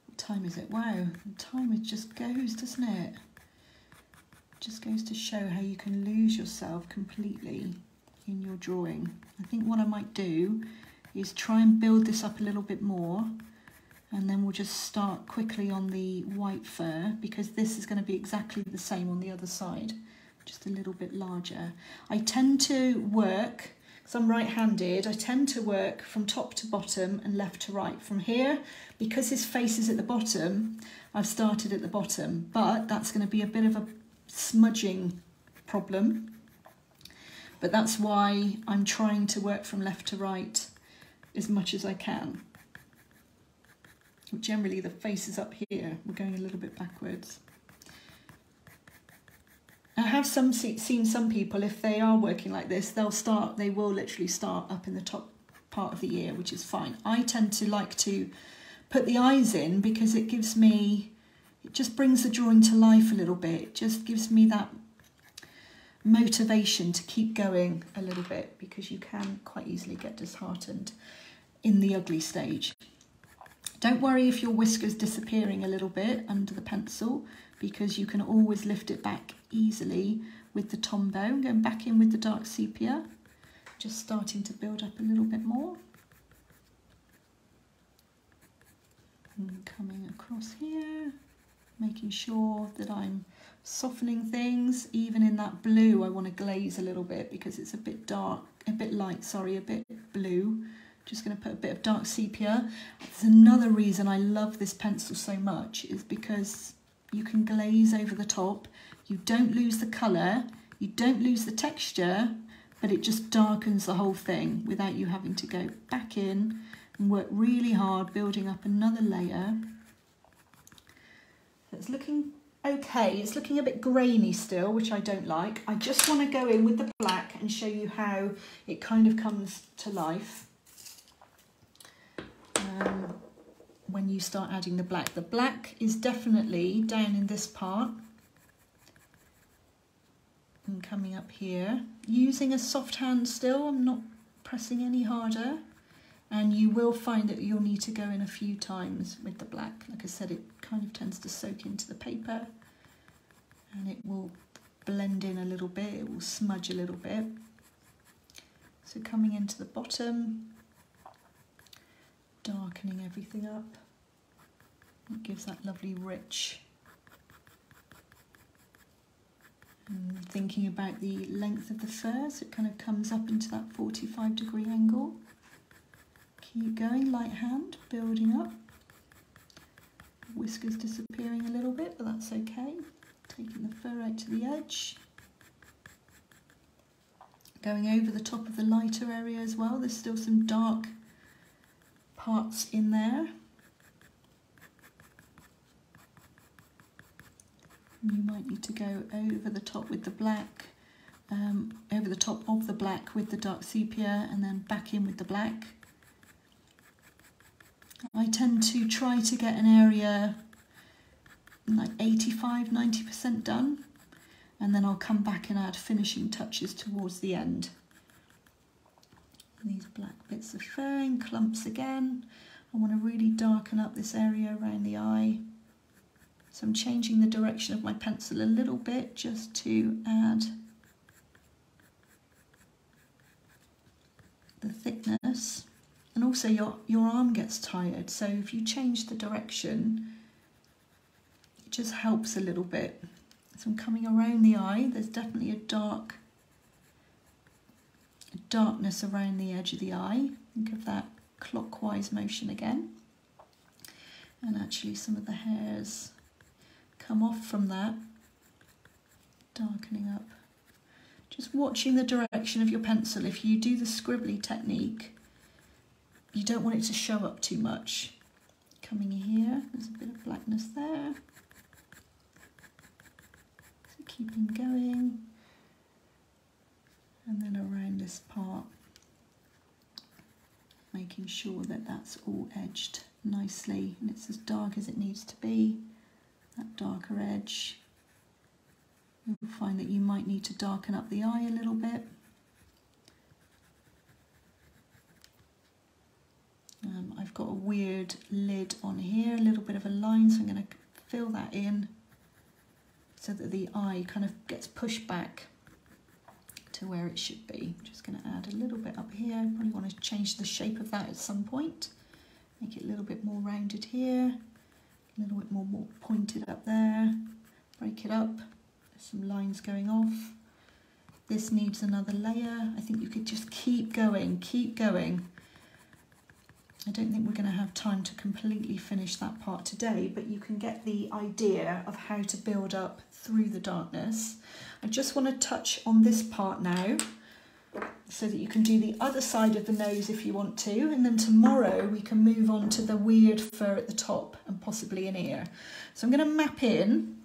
What time is it? Wow, the time it just goes, doesn't it? It just goes to show how you can lose yourself completely in your drawing. I think what I might do is try and build this up a little bit more. And then we'll just start quickly on the white fur, because this is going to be exactly the same on the other side, just a little bit larger. I tend to work, because I'm right-handed, I tend to work from top to bottom and left to right. From here, because his face is at the bottom, I've started at the bottom, but that's going to be a bit of a smudging problem. But that's why I'm trying to work from left to right as much as I can. Generally, the face is up here. We're going a little bit backwards. I have some seen some people, if they are working like this, they'll start, they will literally start up in the top part of the ear, which is fine. I tend to like to put the eyes in, because it gives me, it just brings the drawing to life a little bit. It just gives me that motivation to keep going a little bit, because you can quite easily get disheartened in the ugly stage. Don't worry if your whisker's disappearing a little bit under the pencil, because you can always lift it back easily with the Tombow. I'm going back in with the dark sepia, just starting to build up a little bit more. And coming across here, making sure that I'm softening things. Even in that blue, I want to glaze a little bit, because it's a bit dark, a bit light, sorry, a bit blue. Just going to put a bit of dark sepia. There's another reason I love this pencil so much, is because you can glaze over the top. You don't lose the colour, you don't lose the texture, but it just darkens the whole thing without you having to go back in and work really hard building up another layer. It's looking okay. It's looking a bit grainy still, which I don't like. I just want to go in with the black and show you how it kind of comes to life. Um, when you start adding the black. The black is definitely down in this part and coming up here. Using a soft hand still, I'm not pressing any harder, and you will find that you'll need to go in a few times with the black. Like I said, it kind of tends to soak into the paper and it will blend in a little bit, it will smudge a little bit. So coming into the bottom, darkening everything up. It gives that lovely rich. And thinking about the length of the fur, so it kind of comes up into that forty-five degree angle. Keep going, light hand, building up. Whiskers disappearing a little bit, but that's okay. Taking the fur out to the edge. Going over the top of the lighter area as well. There's still some dark parts in there. You might need to go over the top with the black, um, over the top of the black with the dark sepia, and then back in with the black. I tend to try to get an area like eighty-five to ninety percent done, and then I'll come back and add finishing touches towards the end. These black bits of fur in clumps again. I want to really darken up this area around the eye. So I'm changing the direction of my pencil a little bit just to add the thickness. And also your, your arm gets tired, so if you change the direction, it just helps a little bit. So I'm coming around the eye. There's definitely a dark darkness around the edge of the eye. Think of that clockwise motion again. And actually some of the hairs come off from that, darkening up. Just watching the direction of your pencil. If you do the scribbly technique, you don't want it to show up too much. Coming here, there's a bit of blackness there. So keeping going. And then around this part, making sure that that's all edged nicely and it's as dark as it needs to be. That darker edge. You'll find that you might need to darken up the eye a little bit. Um, I've got a weird lid on here, a little bit of a line, so I'm going to fill that in so that the eye kind of gets pushed back to where it should be. I'm just going to add a little bit up here. Probably want to change the shape of that at some point. Make it a little bit more rounded here, a little bit more, more pointed up there. Break it up. There's some lines going off. This needs another layer. I think you could just keep going, keep going. I don't think we're going to have time to completely finish that part today, but you can get the idea of how to build up through the darkness. I just want to touch on this part now so that you can do the other side of the nose if you want to, and then tomorrow we can move on to the weird fur at the top and possibly an ear. So I'm going to map in.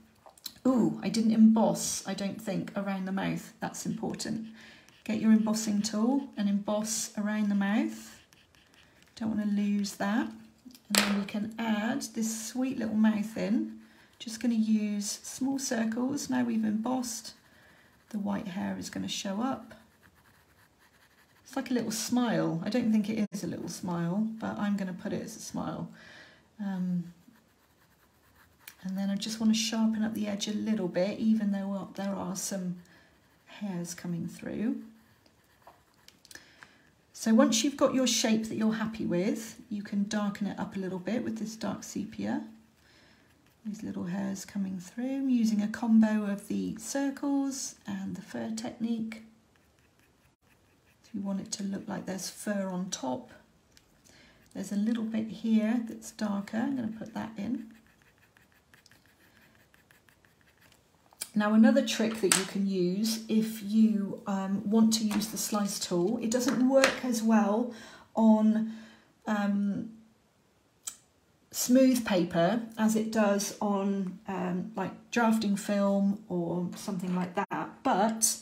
Ooh, I didn't emboss, I don't think, around the mouth. That's important. Get your embossing tool and emboss around the mouth. Don't want to lose that. And then we can add this sweet little mouth in. Just going to use small circles. Now we've embossed, the white hair is going to show up. It's like a little smile. I don't think it is a little smile, but I'm going to put it as a smile. Um, and then I just want to sharpen up the edge a little bit, even though there are some hairs coming through. So once you've got your shape that you're happy with, you can darken it up a little bit with this dark sepia. These little hairs coming through. I'm using a combo of the circles and the fur technique. If you want it to look like there's fur on top, There's a little bit here that's darker. I'm going to put that in. Now, another trick that you can use if you um, want to use the slice tool, it doesn't work as well on um, smooth paper as it does on um, like drafting film or something like that. But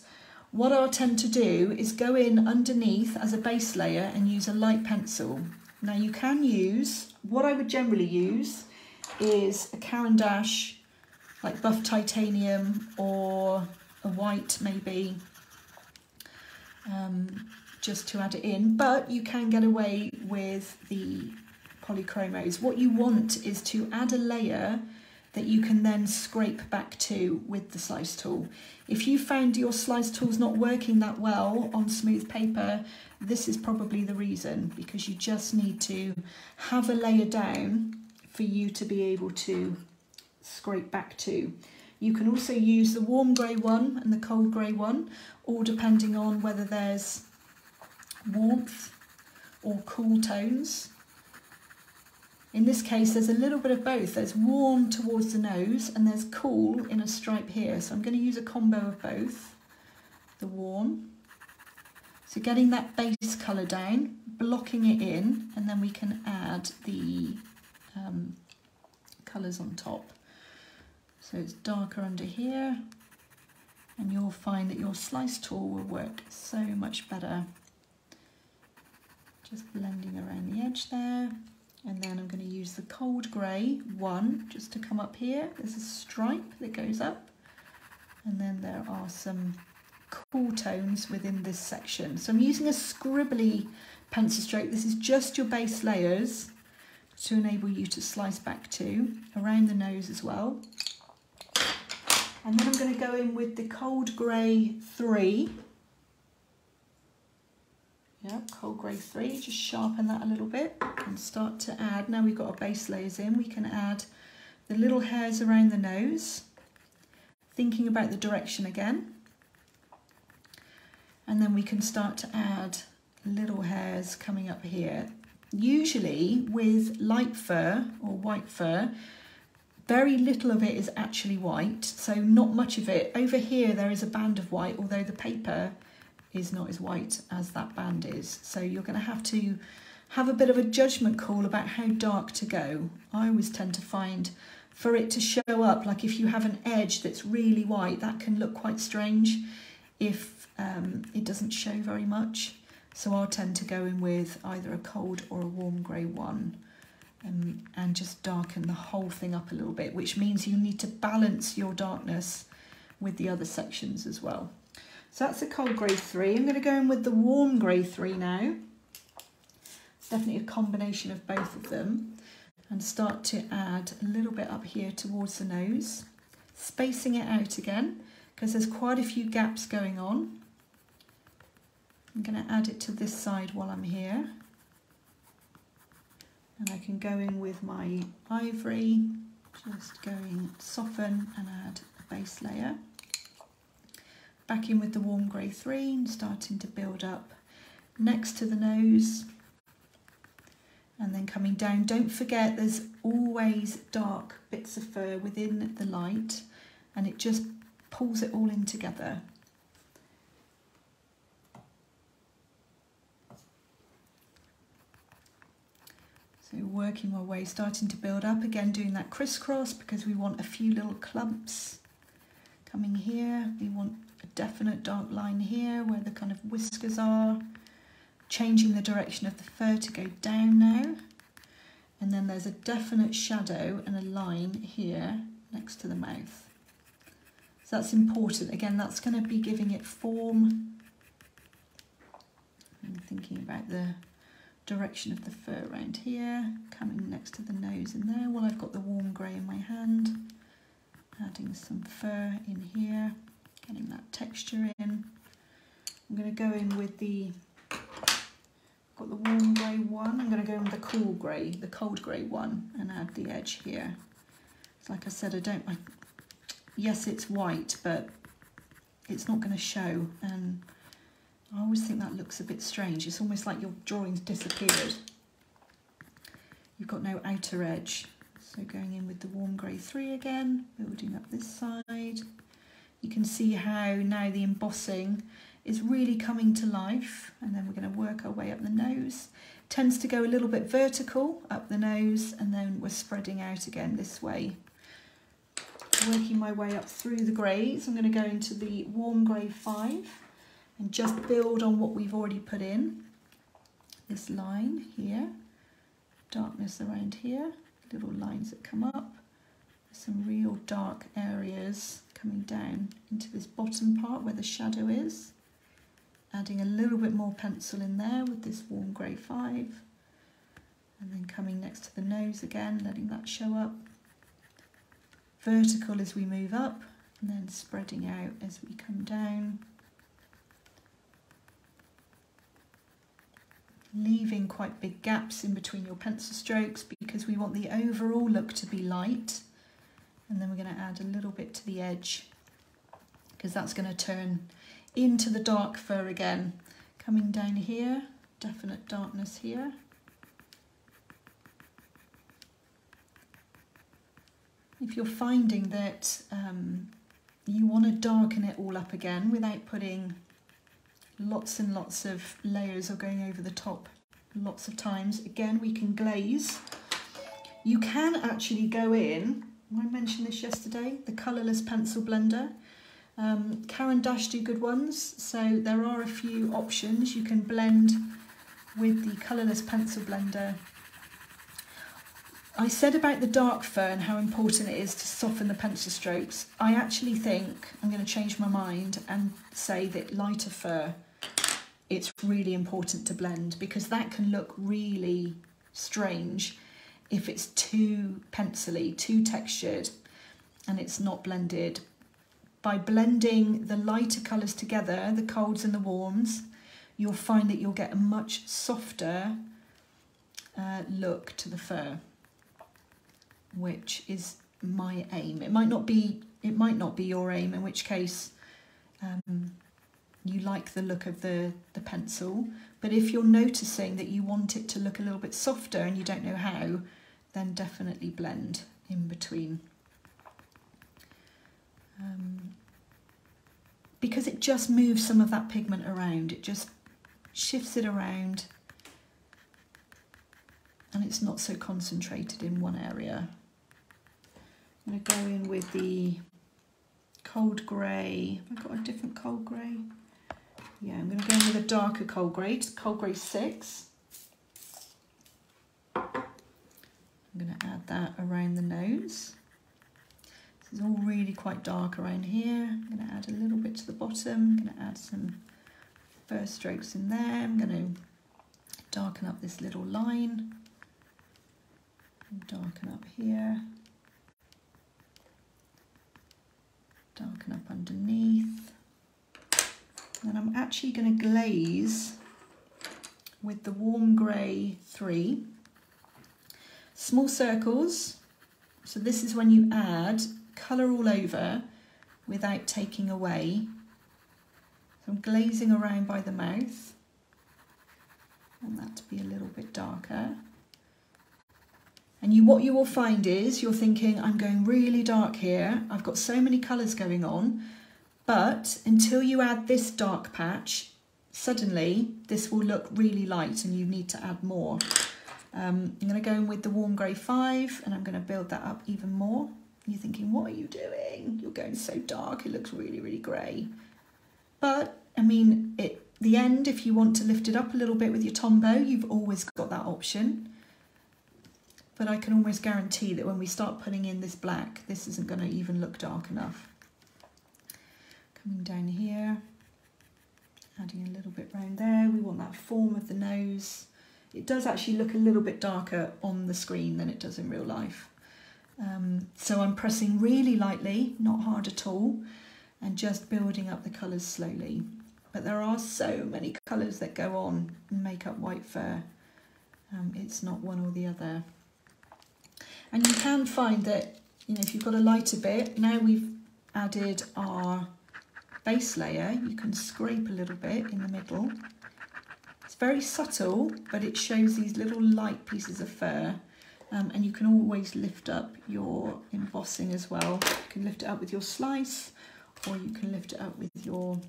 what I'll tend to do is go in underneath as a base layer and use a light pencil. Now you can use, what I would generally use is a Caran d'Ache, like buff titanium, or a white maybe, um, just to add it in. But you can get away with the Polychromos. What you want is to add a layer that you can then scrape back to with the slice tool. If you found your slice tool's not working that well on smooth paper, this is probably the reason, because you just need to have a layer down for you to be able to scrape back to. You can also use the warm grey one and the cold grey one, all depending on whether there's warmth or cool tones. In this case, there's a little bit of both. There's warm towards the nose and there's cool in a stripe here. So I'm going to use a combo of both, the warm. So getting that base colour down, blocking it in, and then we can add the um, colours on top. So it's darker under here, and you'll find that your slice tool will work so much better. Just blending around the edge there. And then I'm going to use the cold grey one just to come up here. There's a stripe that goes up, and then there are some cool tones within this section. So I'm using a scribbly pencil stroke. This is just your base layers to enable you to slice back to, around the nose as well. And then I'm going to go in with the cold grey three. Yeah, cold grey three, just sharpen that a little bit and start to add. Now we've got our base layers in, we can add the little hairs around the nose, thinking about the direction again. And then we can start to add little hairs coming up here. Usually with light fur or white fur, very little of it is actually white, so not much of it. Over here there is a band of white, although the paper is not as white as that band is. So you're going to have to have a bit of a judgment call about how dark to go. I always tend to find for it to show up, like if you have an edge that's really white, that can look quite strange if um, it doesn't show very much. So I'll tend to go in with either a cold or a warm grey one um, and just darken the whole thing up a little bit, which means you need to balance your darkness with the other sections as well. So that's the cold grey three. I'm going to go in with the warm grey three now. It's definitely a combination of both of them. And start to add a little bit up here towards the nose. Spacing it out again, because there's quite a few gaps going on. I'm going to add it to this side while I'm here. And I can go in with my ivory, just going soften and add a base layer. Back in with the warm grey three and starting to build up next to the nose and then coming down. Don't forget there's always dark bits of fur within the light, and it just pulls it all in together. So working my way, starting to build up again, doing that crisscross because we want a few little clumps coming here. We want a definite dark line here where the kind of whiskers are, changing the direction of the fur to go down now, and then there's a definite shadow and a line here next to the mouth. So that's important. Again, that's going to be giving it form. I'm thinking about the direction of the fur around here, coming next to the nose in there. Well, I've got the warm grey in my hand, adding some fur in here. Getting that texture in. I'm going to go in with the, got the warm grey one, I'm going to go in with the cool grey, the cold grey one, and add the edge here. So like I said, I don't, I, yes it's white, but it's not going to show, and I always think that looks a bit strange. It's almost like your drawing's disappeared. we've got no outer edge. So going in with the warm grey three again, building up this side. You can see how now the embossing is really coming to life, and then we're going to work our way up the nose. It tends to go a little bit vertical up the nose, and then we're spreading out again this way. Working my way up through the greys, I'm going to go into the warm grey five and just build on what we've already put in. This line here, darkness around here, little lines that come up, some real dark areas coming down into this bottom part where the shadow is. Adding a little bit more pencil in there with this warm grey five, and then coming next to the nose again, letting that show up. Vertical as we move up, and then spreading out as we come down. Leaving quite big gaps in between your pencil strokes because we want the overall look to be light. And then we're going to add a little bit to the edge because that's going to turn into the dark fur again. Coming down here, definite darkness here. If you're finding that um, you want to darken it all up again without putting lots and lots of layers or going over the top lots of times, again, we can glaze. You can actually go in, I mentioned this yesterday, the colourless pencil blender. Um, Caran d'Ache do good ones, so there are a few options. You can blend with the colourless pencil blender. I said about the dark fur and how important it is to soften the pencil strokes. I actually think I'm going to change my mind and say that lighter fur, it's really important to blend because that can look really strange if it's too pencily, too textured, and it's not blended. By blending the lighter colours together, the colds and the warms, you'll find that you'll get a much softer uh, look to the fur, which is my aim. It might not be, it might not be your aim, in which case um, you like the look of the, the pencil, but if you're noticing that you want it to look a little bit softer and you don't know how, then definitely blend in between. Um, because it just moves some of that pigment around, it just shifts it around and it's not so concentrated in one area. I'm going to go in with the cold grey. Have I got a different cold grey? Yeah, I'm going to go in with a darker cold grey, cold grey six. I'm going to add that around the nose. This is all really quite dark around here. I'm going to add a little bit to the bottom. I'm going to add some fur strokes in there. I'm going to darken up this little line. And darken up here. Darken up underneath. And I'm actually going to glaze with the warm grey three. Small circles. So this is when you add colour all over without taking away. So I'm glazing around by the mouth. I want that to be a little bit darker. And you, what you will find is you're thinking, I'm going really dark here. I've got so many colours going on. But until you add this dark patch, suddenly this will look really light and you need to add more. Um, I'm going to go in with the warm grey five and I'm going to build that up even more. You're thinking, what are you doing? You're going so dark. It looks really, really grey. But I mean, at the end, if you want to lift it up a little bit with your Tombow, you've always got that option. But I can almost guarantee that when we start putting in this black, this isn't going to even look dark enough. Coming down here, adding a little bit round there. We want that form of the nose. It does actually look a little bit darker on the screen than it does in real life. Um, so I'm pressing really lightly, not hard at all, and just building up the colours slowly. But there are so many colours that go on and make up white fur. Um, it's not one or the other. And you can find that, you know, if you've got a lighter bit, now we've added our base layer, you can scrape a little bit in the middle. It's very subtle, but it shows these little light pieces of fur. Um, and you can always lift up your embossing as well. You can lift it up with your slice, or you can lift it up with your,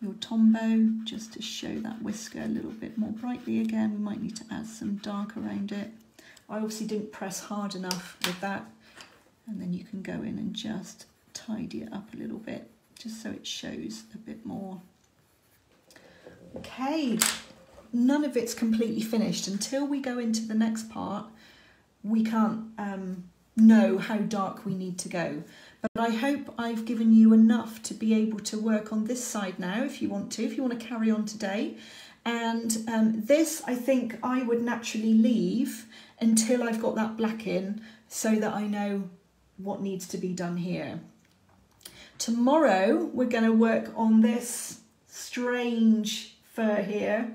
your Tombow, just to show that whisker a little bit more brightly again. We might need to add some dark around it. I obviously didn't press hard enough with that. And then you can go in and just tidy it up a little bit, just so it shows a bit more. Okay. None of it's completely finished. Until we go into the next part, we can't um, know how dark we need to go. But I hope I've given you enough to be able to work on this side now if you want to, if you want to carry on today. And um, this, I think I would naturally leave until I've got that black in, so that I know what needs to be done here. Tomorrow, we're going to work on this strange fur here,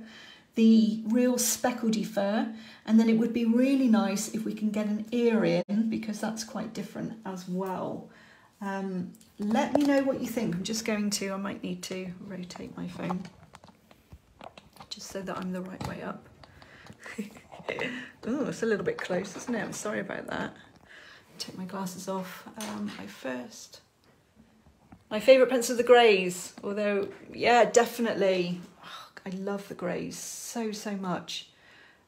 the real speckledy fur, and then it would be really nice if we can get an ear in, because that's quite different as well. Um, let me know what you think. I'm just going to, I might need to rotate my phone just so that I'm the right way up. Oh, it's a little bit close, isn't it? I'm sorry about that. Take my glasses off. Um, I first. My favourite pencil, the greys, although, yeah, definitely. I love the greys so, so much.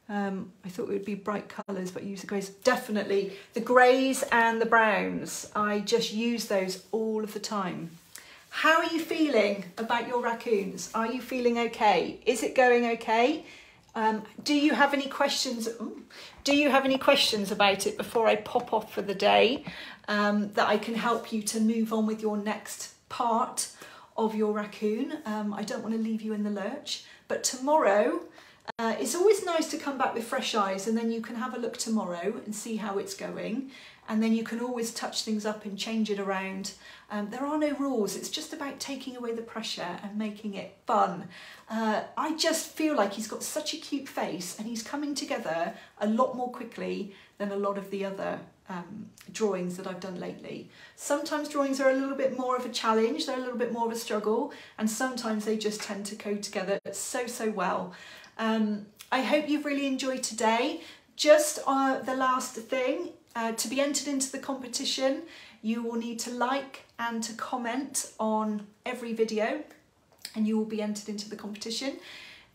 Um, I thought it would be bright colours, but use the greys. Definitely the greys and the browns. I just use those all of the time. How are you feeling about your raccoons? Are you feeling okay? Is it going okay? Um, do you have any questions? Ooh, do you have any questions about it before I pop off for the day, um, that I can help you to move on with your next part of your raccoon? Um, I don't want to leave you in the lurch, but tomorrow, uh, it's always nice to come back with fresh eyes, and then you can have a look tomorrow and see how it's going, and then you can always touch things up and change it around. Um, there are no rules, it's just about taking away the pressure and making it fun. Uh, I just feel like he's got such a cute face, and he's coming together a lot more quickly than a lot of the other Um, drawings that I've done lately. Sometimes drawings are a little bit more of a challenge, they're a little bit more of a struggle, and sometimes they just tend to go together so, so well. Um, I hope you've really enjoyed today. Just uh, the last thing, uh, to be entered into the competition, you will need to like and to comment on every video, and you will be entered into the competition.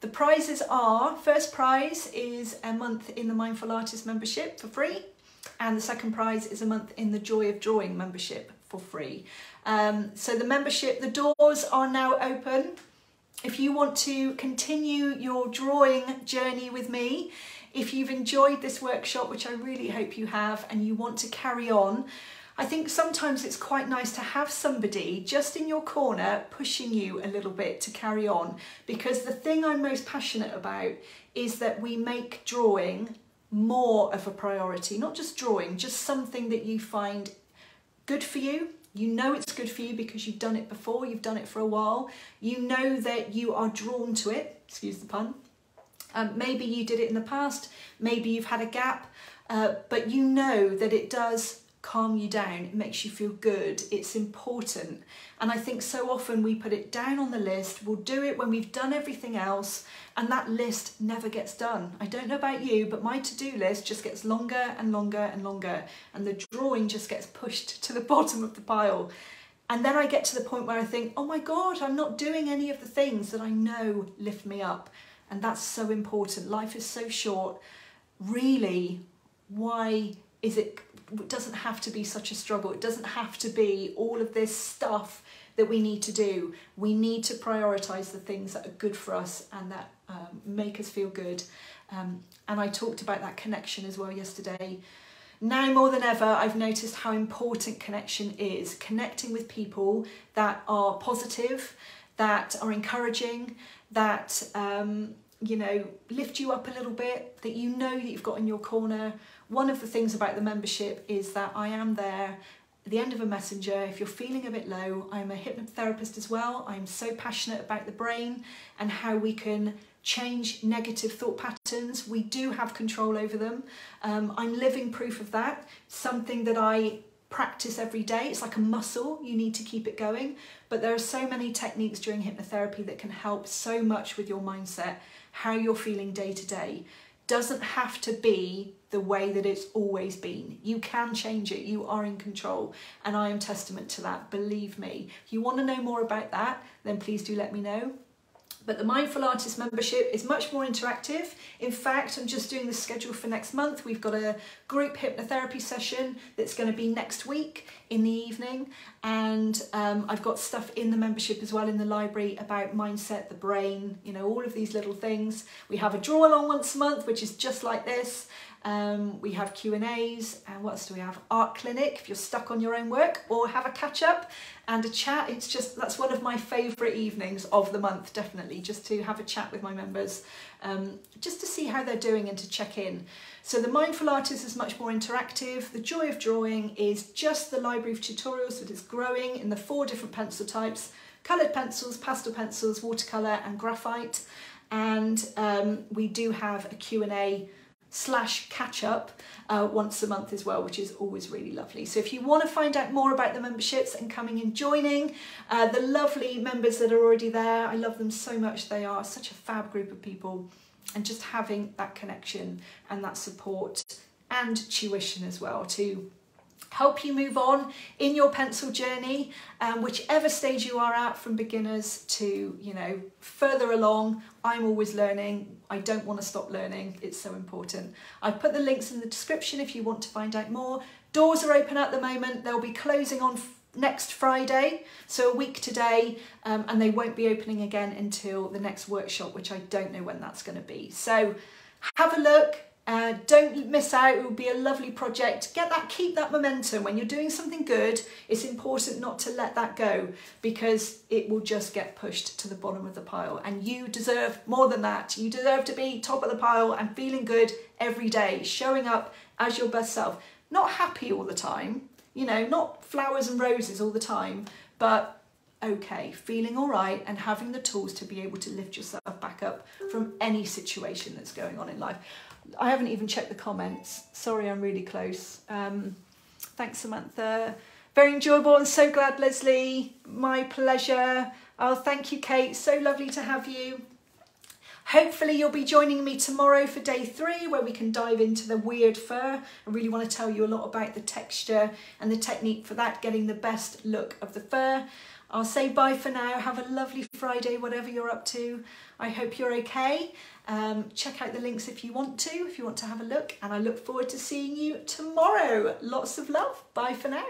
The prizes are, first prize is a month in the Mindful Artist membership for free. And the second prize is a month in the Joy of Drawing membership for free. Um, so the membership, the doors are now open. If you want to continue your drawing journey with me, if you've enjoyed this workshop, which I really hope you have, and you want to carry on, I think sometimes it's quite nice to have somebody just in your corner pushing you a little bit to carry on, because the thing I'm most passionate about is that we make drawing more of a priority, not just drawing, just something that you find good for you. You know it's good for you because you've done it before, you've done it for a while. You know that you are drawn to it, excuse the pun. Um, maybe you did it in the past, maybe you've had a gap, uh, but you know that it does calm you down, it makes you feel good, it's important. And I think so often we put it down on the list, we'll do it when we've done everything else, and that list never gets done. I don't know about you, but my to-do list just gets longer and longer and longer, and the drawing just gets pushed to the bottom of the pile. And then I get to the point where I think, oh my God, I'm not doing any of the things that I know lift me up. And that's so important. Life is so short. Really, why is it It doesn't have to be such a struggle. It doesn't have to be all of this stuff that we need to do. We need to prioritise the things that are good for us and that um, make us feel good. Um, and I talked about that connection as well yesterday. Now more than ever, I've noticed how important connection is. Connecting with people that are positive, that are encouraging, that um, you know, lift you up a little bit, that you know that you've got in your corner. One of the things about the membership is that I am there at the end of a messenger. If you're feeling a bit low, I'm a hypnotherapist as well. I'm so passionate about the brain and how we can change negative thought patterns. We do have control over them. Um, I'm living proof of that. Something that I practice every day. It's like a muscle. You need to keep it going. But there are so many techniques during hypnotherapy that can help so much with your mindset, how you're feeling day to day. Doesn't have to be the the way that it's always been. You can change it, you are in control, and I am testament to that, believe me. If you want to know more about that, then please do let me know. But the Mindful Artist membership is much more interactive. In fact, I'm just doing the schedule for next month. We've got a group hypnotherapy session that's going to be next week in the evening. And um, I've got stuff in the membership as well in the library about mindset, the brain, you know, all of these little things. We have a draw along once a month, which is just like this. Um, we have Q and A's, and what else do we have? Art clinic, if you're stuck on your own work, or have a catch up and a chat. It's just, that's one of my favourite evenings of the month, definitely, just to have a chat with my members, um, just to see how they're doing and to check in. So the Mindful Artist is much more interactive. The Joy of Drawing is just the library of tutorials that is growing in the four different pencil types: coloured pencils, pastel pencils, watercolour and graphite. And um, we do have a Q and A slash catch up uh, once a month as well, which is always really lovely. So if you want to find out more about the memberships and coming and joining, uh, the lovely members that are already there, I love them so much. They are such a fab group of people, and just having that connection and that support and tuition as well to help you move on in your pencil journey, um, whichever stage you are at, from beginners to, you know, further along. I'm always learning. I don't want to stop learning. It's so important. I've put the links in the description if you want to find out more. Doors are open at the moment. They'll be closing on next Friday, so a week today, um, and they won't be opening again until the next workshop, which I don't know when that's going to be. So have a look. Uh, don't miss out. It will be a lovely project. Get that, keep that momentum. When you're doing something good, it's important not to let that go, because it will just get pushed to the bottom of the pile, and you deserve more than that. You deserve to be top of the pile and feeling good every day, showing up as your best self. Not happy all the time, you know, not flowers and roses all the time, but okay, feeling all right and having the tools to be able to lift yourself back up from any situation that's going on in life. I haven't even checked the comments. Sorry, I'm really close. Um, thanks, Samantha. Very enjoyable, and so glad, Leslie. My pleasure. Oh, thank you, Kate. So lovely to have you. Hopefully you'll be joining me tomorrow for day three, where we can dive into the weird fur. I really want to tell you a lot about the texture and the technique for that, getting the best look of the fur. I'll say bye for now. Have a lovely Friday, whatever you're up to. I hope you're okay. Um, check out the links if you want to, if you want to have a look. And I look forward to seeing you tomorrow. Lots of love. Bye for now.